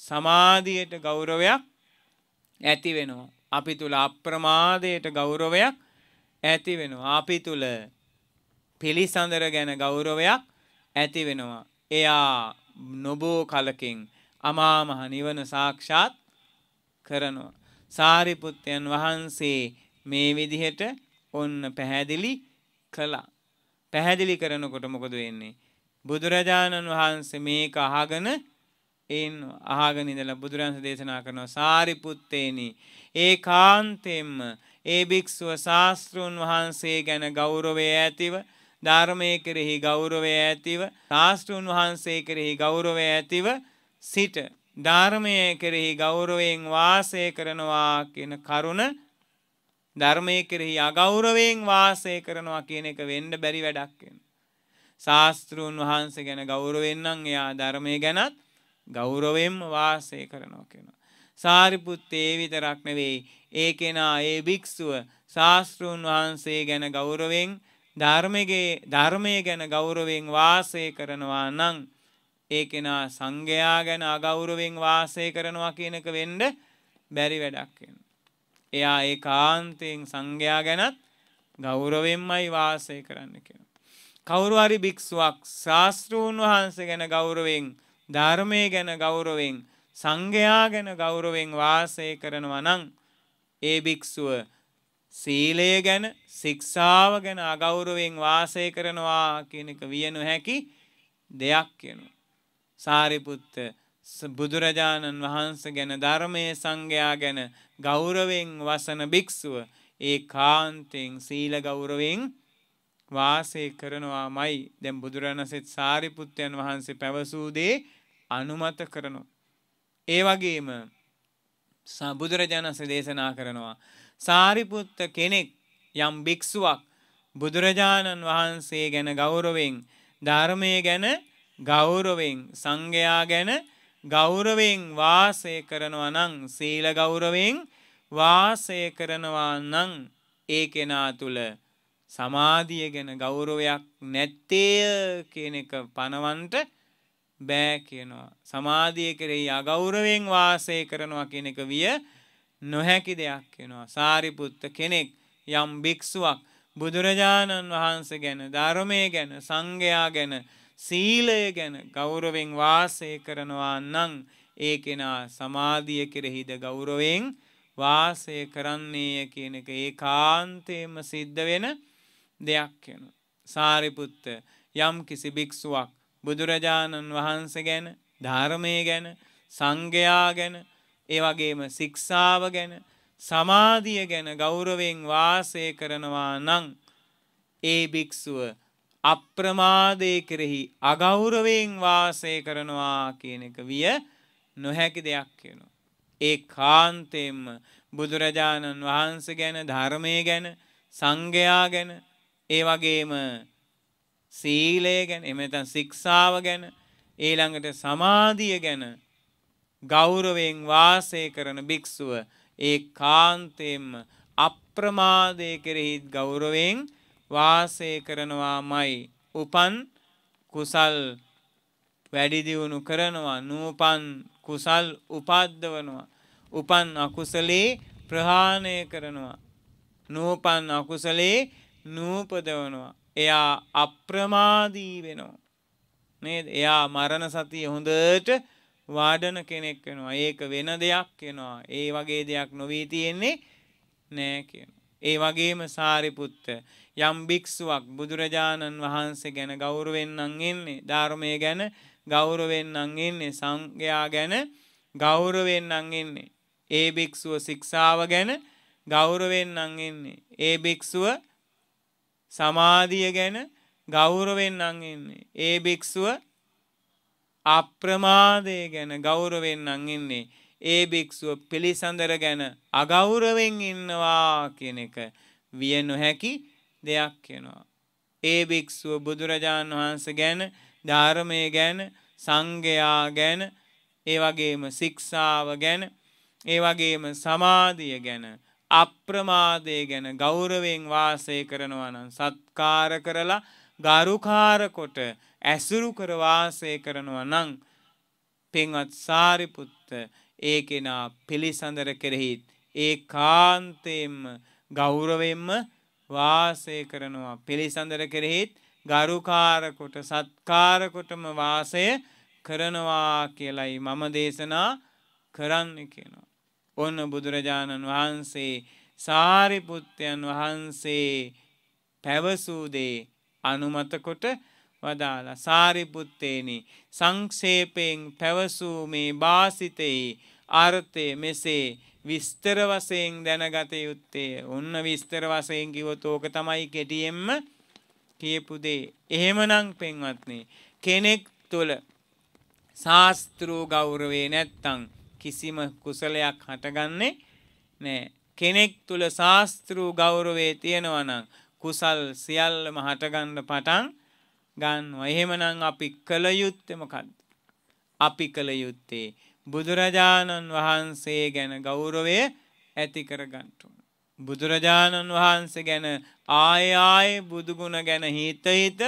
සමාධියට ගෞරවයක් ඇති වෙනවා. අපි තුල අප්‍රමාදයට ගෞරවයක් ඇති වෙනවා. අපි තුල පිළිසඳර ගැන ගෞරවයක් ඇති වෙනවා. එයා නොබෝ කලකින් අමා මහ නිවන සාක්ෂාත් කරනවා. සාරිපුත්තයන් වහන්සේ මේ විදිහට ඔන්න පැහැදිලි කළා. පැහැදිලි කරනකොට මොකද වෙන්නේ? බුදුරජාණන් වහන්සේ මේක අහගෙන එන්න අහගෙන ඉඳලා බුදුරජාණන් දේශනා කරනවා සාරිපුත්තේනි ඒකාන්තයෙන්ම ඒ භික්ෂුව ශාස්ත්‍රුන් වහන්සේ ගැන ගෞරවය ඇතිව ධර්මය කෙරෙහි ගෞරවය ඇතිව ශාස්ත්‍රූන් වහන්සේ කෙරෙහි ගෞරවය ඇතිව සිට ධර්මය කෙරෙහි ගෞරවයෙන් වාසය කරනවා කියන කරුණ ධර්මය කෙරෙහි අගෞරවයෙන් වාසය කරනවා කියන එක වෙන්න බැරි වැඩක් වෙනවා. ශාස්ත්‍රූන් වහන්සේ ගැන ගෞරවයෙන් නම් එයා ධර්මය ගැනත් ගෞරවයෙන්ම වාසය කරනවා කියනවා. සාරිපුත් ඒ විතරක් නෙවෙයි ඒ කෙනා ඒ භික්ෂුව ශාස්ත්‍රූන් වහන්සේ ගැන ගෞරවයෙන් ධර්මයේ ධර්මය ගැන ගෞරවයෙන් වාසය කරනවා නම් ඒ කෙනා සංඝයා ගැන අගෞරවයෙන් වාසය කරනවා කියන එක වෙන්න බැරි වැඩක් වෙනවා. එයා ඒකාන්තයෙන් සංඝයා ගැනත් ගෞරවයෙන්මයි වාසය කරන්න කියනවා. කවුරු හරි භික්ෂුවක් ශාස්ත්‍රූන් වහන්සේ ගැන ගෞරවයෙන් ධර්මයේ ගැන ගෞරවයෙන් සංඝයා ගැන ගෞරවයෙන් වාසය කරනවා නම් ඒ භික්ෂුව සීලය ගැන ශික්ෂාව ගැන අගෞරවයෙන් වාසය කරනවා කියන එක විය නොහැකි දෙයක් කියනවා. සාරිපුත්ත බුදුරජාණන් වහන්සේ ගැන ධර්මයේ සංගයා ගැන ගෞරවයෙන් වසන භික්ෂුව ඒකාන්තයෙන් සීල ගෞරවයෙන් වාසය කරනවාමයි. දැන් බුදුරණසෙත් සාරිපුත්තයන් වහන්සේ පැවසූ දේ අනුමත කරනවා. ඒ වගේම බුදුරජාණන්සේ දේශනා කරනවා සාරිපුත්ත කෙනෙක් යම් භික්ෂුවක් බුදුරජාණන් වහන්සේ ගැන ගෞරවයෙන් ධර්මයේ ගැන ගෞරවයෙන් සංගයා ගැන ගෞරවයෙන් වාසය කරනවා නම් සීල ගෞරවයෙන් වාසය කරනවා නම් ඒ කෙනා තුල සමාධිය ගැන ගෞරවයක් නැත්තේ කියන එක පනවන්නට බෑ කියනවා. සමාධිය කෙරෙහි අගෞරවයෙන් වාසය කරනවා කියන එක විය නොහැකි දෙයක් කියනවා. සාරිපුත්ත කෙනෙක් යම් භික්ෂුවක් බුදුරජාණන් වහන්සේ ගැන ධර්මයේ ගැන සංඝයා ගැන සීලය ගැන ගෞරවෙන් වාසය කරනවා නම් ඒ කෙනා සමාධිය කෙරෙහිද ගෞරවෙන් වාසය කරන්නේය කියන එක ඒකාන්තයෙන්ම සිද්ධ වෙන දෙයක් වෙනවා. සාරිපුත්ත යම් කිසි භික්ෂුවක් බුදුරජාණන් වහන්සේ ගැන ධර්මයේ ගැන සංඝයා ගැන ඒ වගේම ශික්ෂාව ගැන සමාධිය ගැන ගෞරවෙන් වාසය කරනවා නම් ඒ භික්ෂුව අප්‍රමාදයේ කෙරෙහි අගෞරවයෙන් වාසය කරනවා කියන එක විය නොහැකි දෙයක් කියනවා. ඒකාන්තයෙන්ම බුදුරජාණන් වහන්සේ ගැන ධර්මයේ ගැන සංඝයා ගැන ඒ වගේම සීලය ගැන එහෙම නැත්නම් ශික්ෂාව ගැන ඊළඟට සමාධිය ගැන ගෞරවයෙන් වාසය කරන භික්ෂුව ඒකාන්තයෙන්ම අප්‍රමාදයේ කෙරෙහි ගෞරවයෙන් වාසය කරනවාමයි. උපන් කුසල් වැඩි දියුණු කරනවා. නූපන් කුසල් උපද්දවනවා. උපන් අකුසලේ ප්‍රහාණය කරනවා. නූපන් අකුසලේ නූපදවනවා. එයා අප්‍රමාදී වෙනවා නේද? එයා මරණ සතිය හොඳට වඩන කෙනෙක් වෙනවා. ඒක වෙන දෙයක් වෙනවා. ඒ වගේ දෙයක් නොවී තියෙන්නේ නෑ කියන. ඒ වගේම සාරිපුත්ත යම් භික්ෂුවක් බුදුරජාණන් වහන්සේ ගැන ගෞරවයෙන් නම් එන්නේ ධර්මයේ ගැන ගෞරවයෙන් නම් එන්නේ සංඝයා ගැන ගෞරවයෙන් නම් එන්නේ ඒ භික්ෂුව ශික්ෂාව ගැන ගෞරවයෙන් නම් එන්නේ ඒ භික්ෂුව සමාධිය ගැන ගෞරවයෙන් නම් එන්නේ ඒ භික්ෂුව අප්‍රමාදය ගැන ගෞරවයෙන් නම් එන්නේ ඒ භික්ෂුව පිළිසඳර ගැන අගෞරවෙන් ඉන්නවා කියන එක විය නොහැකි දෙයක් වෙනවා. ඒ භික්ෂුව බුදුරජාණන් වහන්සේ ගැන ධර්මය ගැන සංඝයා ගැන ඒ වගේම ශික්ෂාව ගැන ඒ වගේම සමාධිය ගැන අප්‍රමාදය ගැන ගෞරවයෙන් වාසය කරනවා නම් සත්කාර කරලා ගරුකාර කොට ඇසුරු කර වාසය කරනවා නම් පින්වත් සාරිපුත්ත ඒ කෙනා පිළිසඳර කෙරෙහිත් ඒකාන්තයෙන්ම ගෞරවයෙන්ම වාසය කරනවා. පිළිසඳර කෙරෙහිත් ගරුකාර කොට සත්කාර කොටම වාසය කරනවා කියලයි මම දේශනා කරන්න කියනවා. ඔන්න බුදුරජාණන් වහන්සේ සාරිපුත්තයන් වහන්සේ පැවසූ දේ අනුමත කොට වදාලා සාරිපුත්තේනි සංක්ෂේපයෙන් පැවසූ මේ භාසිතේ අර්ථය මෙසේ විස්තර වශයෙන් දැනගත යුත්තේ. ඔන්න විස්තර වශයෙන් කිව්වොත් ඕක තමයි කෙටියෙන්ම කියපු දේ. එහෙමනම් පින්වත්නි කෙනෙක් තුළ ශාස්ත්‍රෝ ගෞරවේ නැත්තම් කිසිම කුසලයක් හටගන්නේ නැහැ. කෙනෙක් තුළ ශාස්ත්‍රෝ ගෞරවේ තියෙනවා නම් කුසල් සියල්ලම හටගන්න පටන් ගන්නවා. එහෙමනම් අපි කළ යුත්තේ මොකද්ද? අපි කළ යුත්තේ බුදුරජාණන් වහන්සේ ගැන ගෞරවය ඇති කරගන්න ඕන. බුදුරජාණන් වහන්සේ ගැන ආය ආය බුදුගුණ ගැන හිත හිත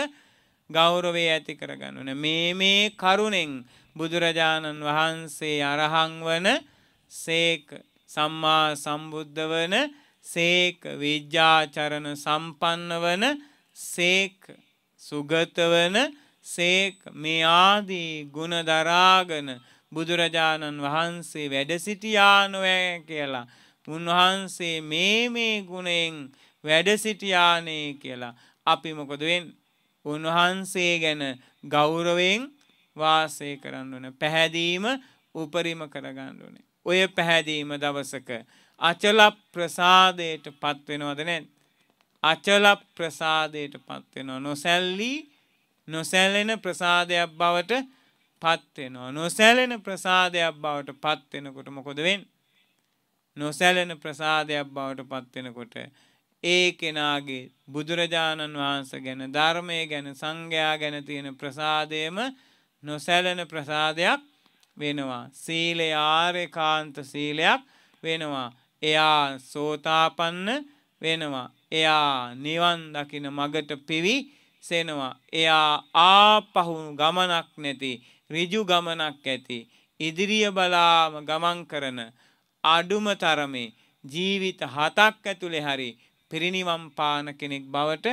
ගෞරවය ඇති කරගන්න ඕන. මේ මේ කරුණෙන් බුදුරජාණන් වහන්සේ අරහං වන සේක සම්මා සම්බුද්ධ වන සේක විද්‍යාචරණ සම්පන්න වන සේක සුගත වන සේක මේ ආදී ගුණ දරාගෙන බුදුරජාණන් වහන්සේ වැඩ සිටියා නොවේ කියලා උන්වහන්සේ මේ මේ ගුණෙන් වැඩ සිටියානේ කියලා අපි මොකද වෙන්නේ? උන්වහන්සේ ගැන ගෞරවයෙන් වාසය කරන්න ඕන. පැහැදීම උපරිම කරගන්න ඕනේ. ඔය පැහැදීම දවසක අචල ප්‍රසාදයට පත් වෙනවද නැද්ද? අචල ප්‍රසාදයට පත් වෙනවා. නොසැලී නොසැලෙන ප්‍රසාදයක් බවට පත් වෙනවා. නොසැලෙන ප්‍රසාදයක් බවට පත් වෙනකොට මොකද වෙන්නේ? නොසැලෙන ප්‍රසාදයක් බවට පත් වෙනකොට ඒ කෙනාගේ බුදුරජාණන් වහන්සේ ගැන, ධර්මය ගැන, සංඝයා ගැන තියෙන ප්‍රසාදයම නොසැලෙන ප්‍රසාදයක් වෙනවා. සීලය ආරේකාන්ත සීලයක් වෙනවා. එයා සෝතාපන්න වෙනවා. එයා නිවන් දකින මගට පිවිසෙනවා. එයා ආපහු ගමනක් නැති ඍජු ගමනක් ඇති ඉදිරිය බලාම ගමන් කරන අඩුම තරමේ ජීවිත හතක් ඇතුලේ හරි පිරිනිවන් පාන කෙනෙක් බවට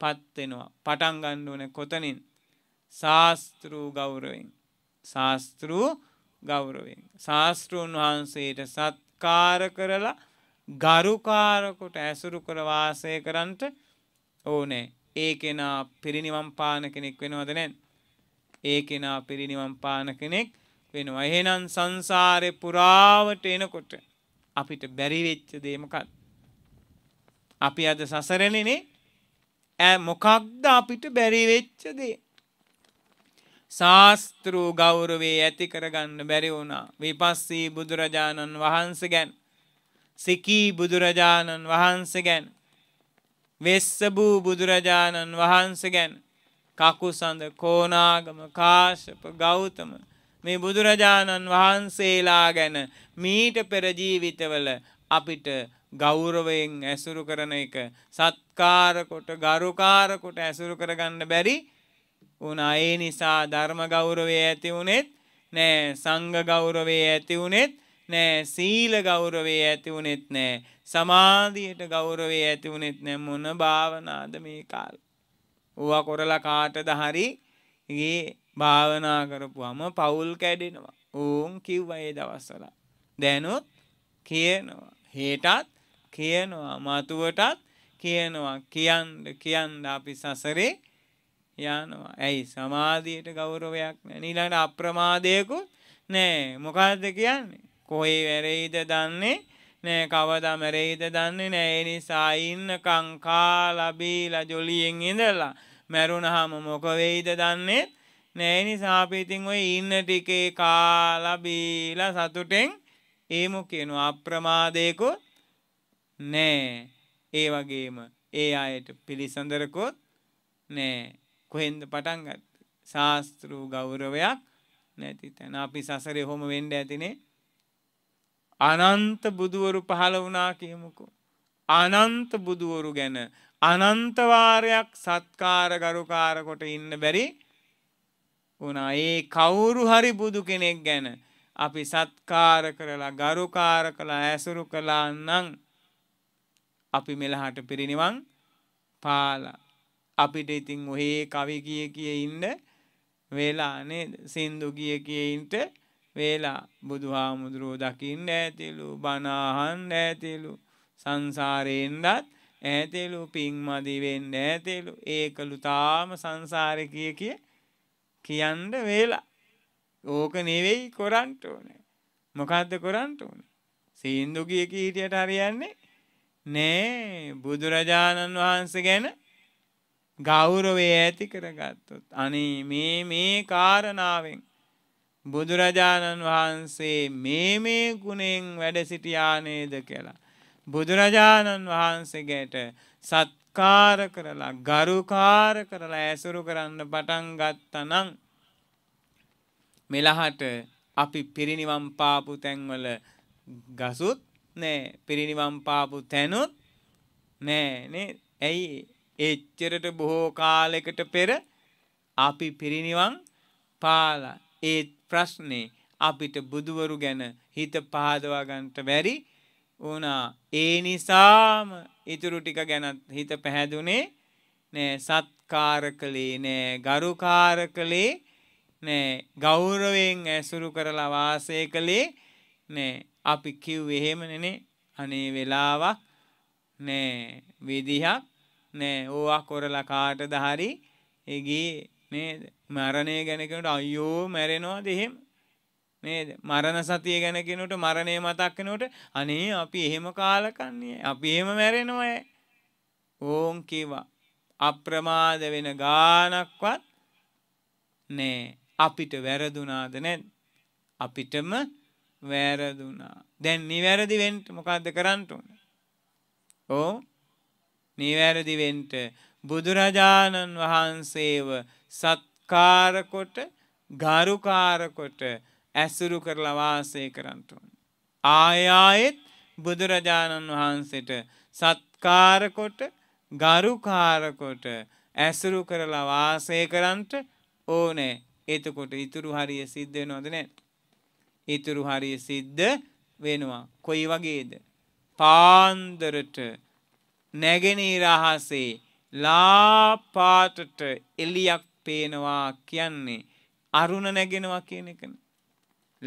පත් වෙනවා. පටන් ගන්න ඕනේ කොතනින්? ශාස්ත්‍රූ ගෞරවයෙන්. ශාස්ත්‍රූ ගෞරවයෙන්. ශාස්ත්‍රූන් වහන්සේට සත්කාර කරලා ගරුකාර කොට ඇසුරු කර වාසය කරන්ට ඕනේ. ඒ කෙනා පිරිනිවන් පාන කෙනෙක් වෙනවද නැද්ද? ඒ කෙනා පිරිනිවන් පාන කෙනෙක් වෙනවා. එහෙනම් සංසාරේ පුරාවට එනකොට අපිට බැරි වෙච්ච දේ මොකක්ද? අපි අද සසරෙන්නේ ඈ මොකක්ද අපිට බැරි වෙච්ච දේ? ශාස්ත්‍රූ ගෞරවේ ඇති කරගන්න බැරි වුණා. විපස්සී බුදුරජාණන් වහන්සේ ගැන, සිකී බුදුරජාණන් වහන්සේ ගැන, වෙස්සබූ බුදුරජාණන් වහන්සේ ගැන, කකුසඳ, කොණාගම, කාශ්‍යප, ගෞතම මේ බුදුරජාණන් වහන්සේලා ගැන මීට පෙර ජීවිතවල අපිට ගෞරවයෙන් ඇසුරු කරන එක, සත්කාර කොට ගරුකාර කොට ඇසුරු කරගන්න බැරි වුණා. ඒ නිසා ධර්ම ගෞරවය ඇති වුණෙත් නෑ, සංඝ ගෞරවය ඇති වුණෙත් නෑ, සීල ගෞරවය ඇති වුණෙත් නෑ, සමාධියට ගෞරවය ඇති වුණෙත් නෑ. මොන භාවනාද මේ කාලේ? ඌවා කරලා කාටද හරි ගියේ. භාවනා කරපුවම පවුල් කැඩෙනවා. ඕම් කිව්වා ඒ දවස්වල. දැනුත් කියනවා, හෙටත් කියනවා, මතුවටත් කියනවා. කියන්න කියන්න අපි සසරේ යනවා. ඇයි? සමාධියට ගෞරවයක් නැහැ. ඊළඟට අප්‍රමාදයකුත් නැහැ. මොකද්ද කියන්නේ? කොහේ වැරෙයිද දන්නේ නැහැ, කවදා මැරෙයිද දන්නේ නැහැ. ඒ නිසා ඉන්නකම් කාලා බීලා ජොලියෙන් ඉඳලා මැරුණාම මොක වෙයිද දන්නේ නෑ. නිසා අපි ඉතින් ඔය ඉන්න ටිකේ කාලා බීලා සතුටෙන් ඒමු කියනවා. අප්‍රමාදයකුත් නෑ. ඒ වගේම ඒ අයට පිළිසඳරකුත් නෑ. කොහෙන්ද පටන් ගත්තේ? ශාස්ත්‍රූ ගෞරවයක් නැති තැන. අපි සසරේ හොම වෙන්න ඇතිනේ. අනන්ත බුදුවරු පහළ වුණා කියමුකෝ. අනන්ත බුදුවරු ගැන අනන්ත වාරයක් සත්කාර ගරුකාර කොට ඉන්න බැරි වුණා. ඒ කවුරු හරි බුදු කෙනෙක් ගැන අපි සත්කාර කරලා ගරුකාර කළා ඇසුරු කළා නම් අපි මෙලහට පිරිනිවන් පාලා. අපිට ඉතින් ඔහේ කවි කිය කිය ඉන්න වෙලා නේද? සින්දු කිය කිය ඉන්න වෙලා. බුදුහාමුදුරුවෝ දකින්න ඇතිලු, බණ අහන්න ඇතිලු, සංසාරේන්නත් ඇතිලු, පිංමදි වෙන්න ඇතිලු. ඒකලු තාම සංසාරේ කිය කිය කියන්න වෙලා. ඕක නෙවෙයි කරන්ට ඕනේ. මොකද්ද කරන්ට ඕනේ? සීන්දු කිය කී හිටියට හරියන්නේ නෑ. බුදුරජාණන් වහන්සේ ගැන ගෞරවය ඇති කරගත්තොත් අනේ මේ මේ කාරණාවෙන් බුදුරජාණන් වහන්සේ මේ මේ ගුණෙන් වැඩ සිටියා නේද කියලා බුදුරජාණන් වහන්සේට සත් කාර කරලා ගරුකාර කරලා ඇසුරු කරන්න පටන් ගත්තනම් මෙලහට අපි පිරිනිවන් පාපු තැන්වල ගසුත් නෑ, පිරිනිවන් පාපු තැනුත් නෑ නේ. ඇයි? එච්චරට බොහෝ කාලයකට පෙර අපි පිරිනිවන් පාලා. ඒ ප්‍රශ්නේ අපිට බුදුවරු ගැන හිත පහදවා ගන්නට බැරි වුණා. ඒ නිසාම ඉතුරු ටික ගැනත් හිත පැහැදුනේ නෑ, සත්කාර කළේ නෑ, ගරුකාර කළේ නෑ, ගෞරවයෙන් ඇසුරු කරලා වාසය කළේ නෑ. අපි කිව්වේ එහෙමනේ. අනේ වෙලාවක් නෑ, විදිහක් නෑ. ඕවා කරලා කාටද හරි ගියේ නේද? මරණය ගැන කියනකොට අයියෝ මැරෙනවද එහෙම? නේද? මරණ සතිය ගැන කෙනුට මරණය මතක් වෙනකොට අනේ අපි එහෙම කාලකන්නේ අපි එහෙම මැරෙනවා ඕම් කීවා අප්‍රමාද වෙන ගානක්වත් නෑ. අපිට වැරදුනාද නැද්ද? අපිටම වැරදුනා. දැන් නිවැරදි වෙන්න මොකද්ද කරන්න ඕන? ඕ නිවැරදි වෙන්න බුදුරජාණන් වහන්සේව සත්කාර කොට ගරුකාර කොට ඇසුරු කරලා වාසය කරන්න ඕන. ආය ආයෙත් බුදුරජාණන් වහන්සේට සත්කාර කොට ගරුකාර කොට ඇසුරු කරලා වාසය කරන්න ඕනේ. එතකොට ඊතුරු හරිය සිද්ධ වෙනවද නැද්ද? ඊතුරු හරිය සිද්ධ වෙනවා. කොයි වගේද? පාන්දරට නැගෙනහිර අහසේ ලා පාටට එළියක් පේනවා කියන්නේ අරුණ නැගෙනවා කියන එකනේ.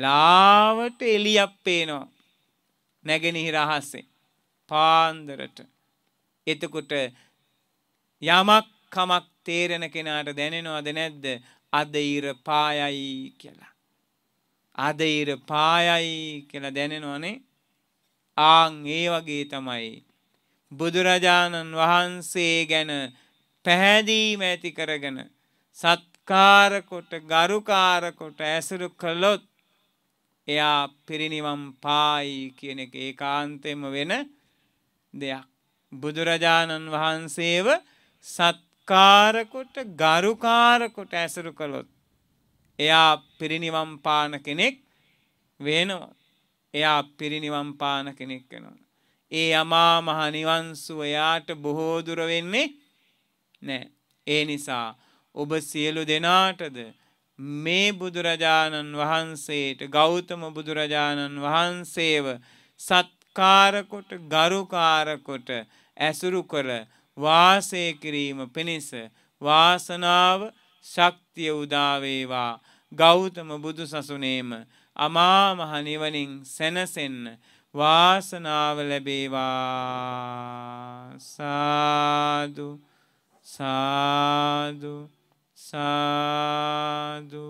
ලාවට එළියක් පේනවා නැගෙනහිර අහසේ පාන්දරට. එතකොට යමක් කමක් තේරෙන කෙනාට දැනෙනවද නැද්ද? අද ඉර පායයි කියලා. අද ඉර පායයි කියලා දැනෙනවනේ. ආන් ඒ වගේ තමයි බුදුරජාණන් වහන්සේ ගැන පැහැදීම ඇති කරගෙන සත්කාර කොට ගරුකාර කොට ඇසුරු කළොත් එයා පිරිනිවන් පායි කියන එක ඒකාන්තයෙන්ම වෙන දෙයක්. බුදුරජාණන් වහන්සේව සත්කාර කොට ගරුකාර කොට ඇසුරු කළොත් එයා පිරිනිවන් පාන කෙනෙක් වෙනවා. එයා පිරිනිවන් පාන කෙනෙක් වෙනවා. ඒ අමා මහ නිවන් සුව එයාට බොහෝ දුර වෙන්නේ නැහැ. ඒ නිසා ඔබ සියලු දෙනාටද මේ බුදුරජාණන් වහන්සේට ගෞතම බුදුරජාණන් වහන්සේව සත්කාර කොට ගරුකාර කොට ඇසුරු කර වාසය කිරීම පිණිස වාසනාව ශක්තිය උදා වේවා. ගෞතම බුදු සසුනේම අමා මහ නිවනින් සැනසෙන්න වාසනාව ලැබේවා. සාදු සාදු සාදු.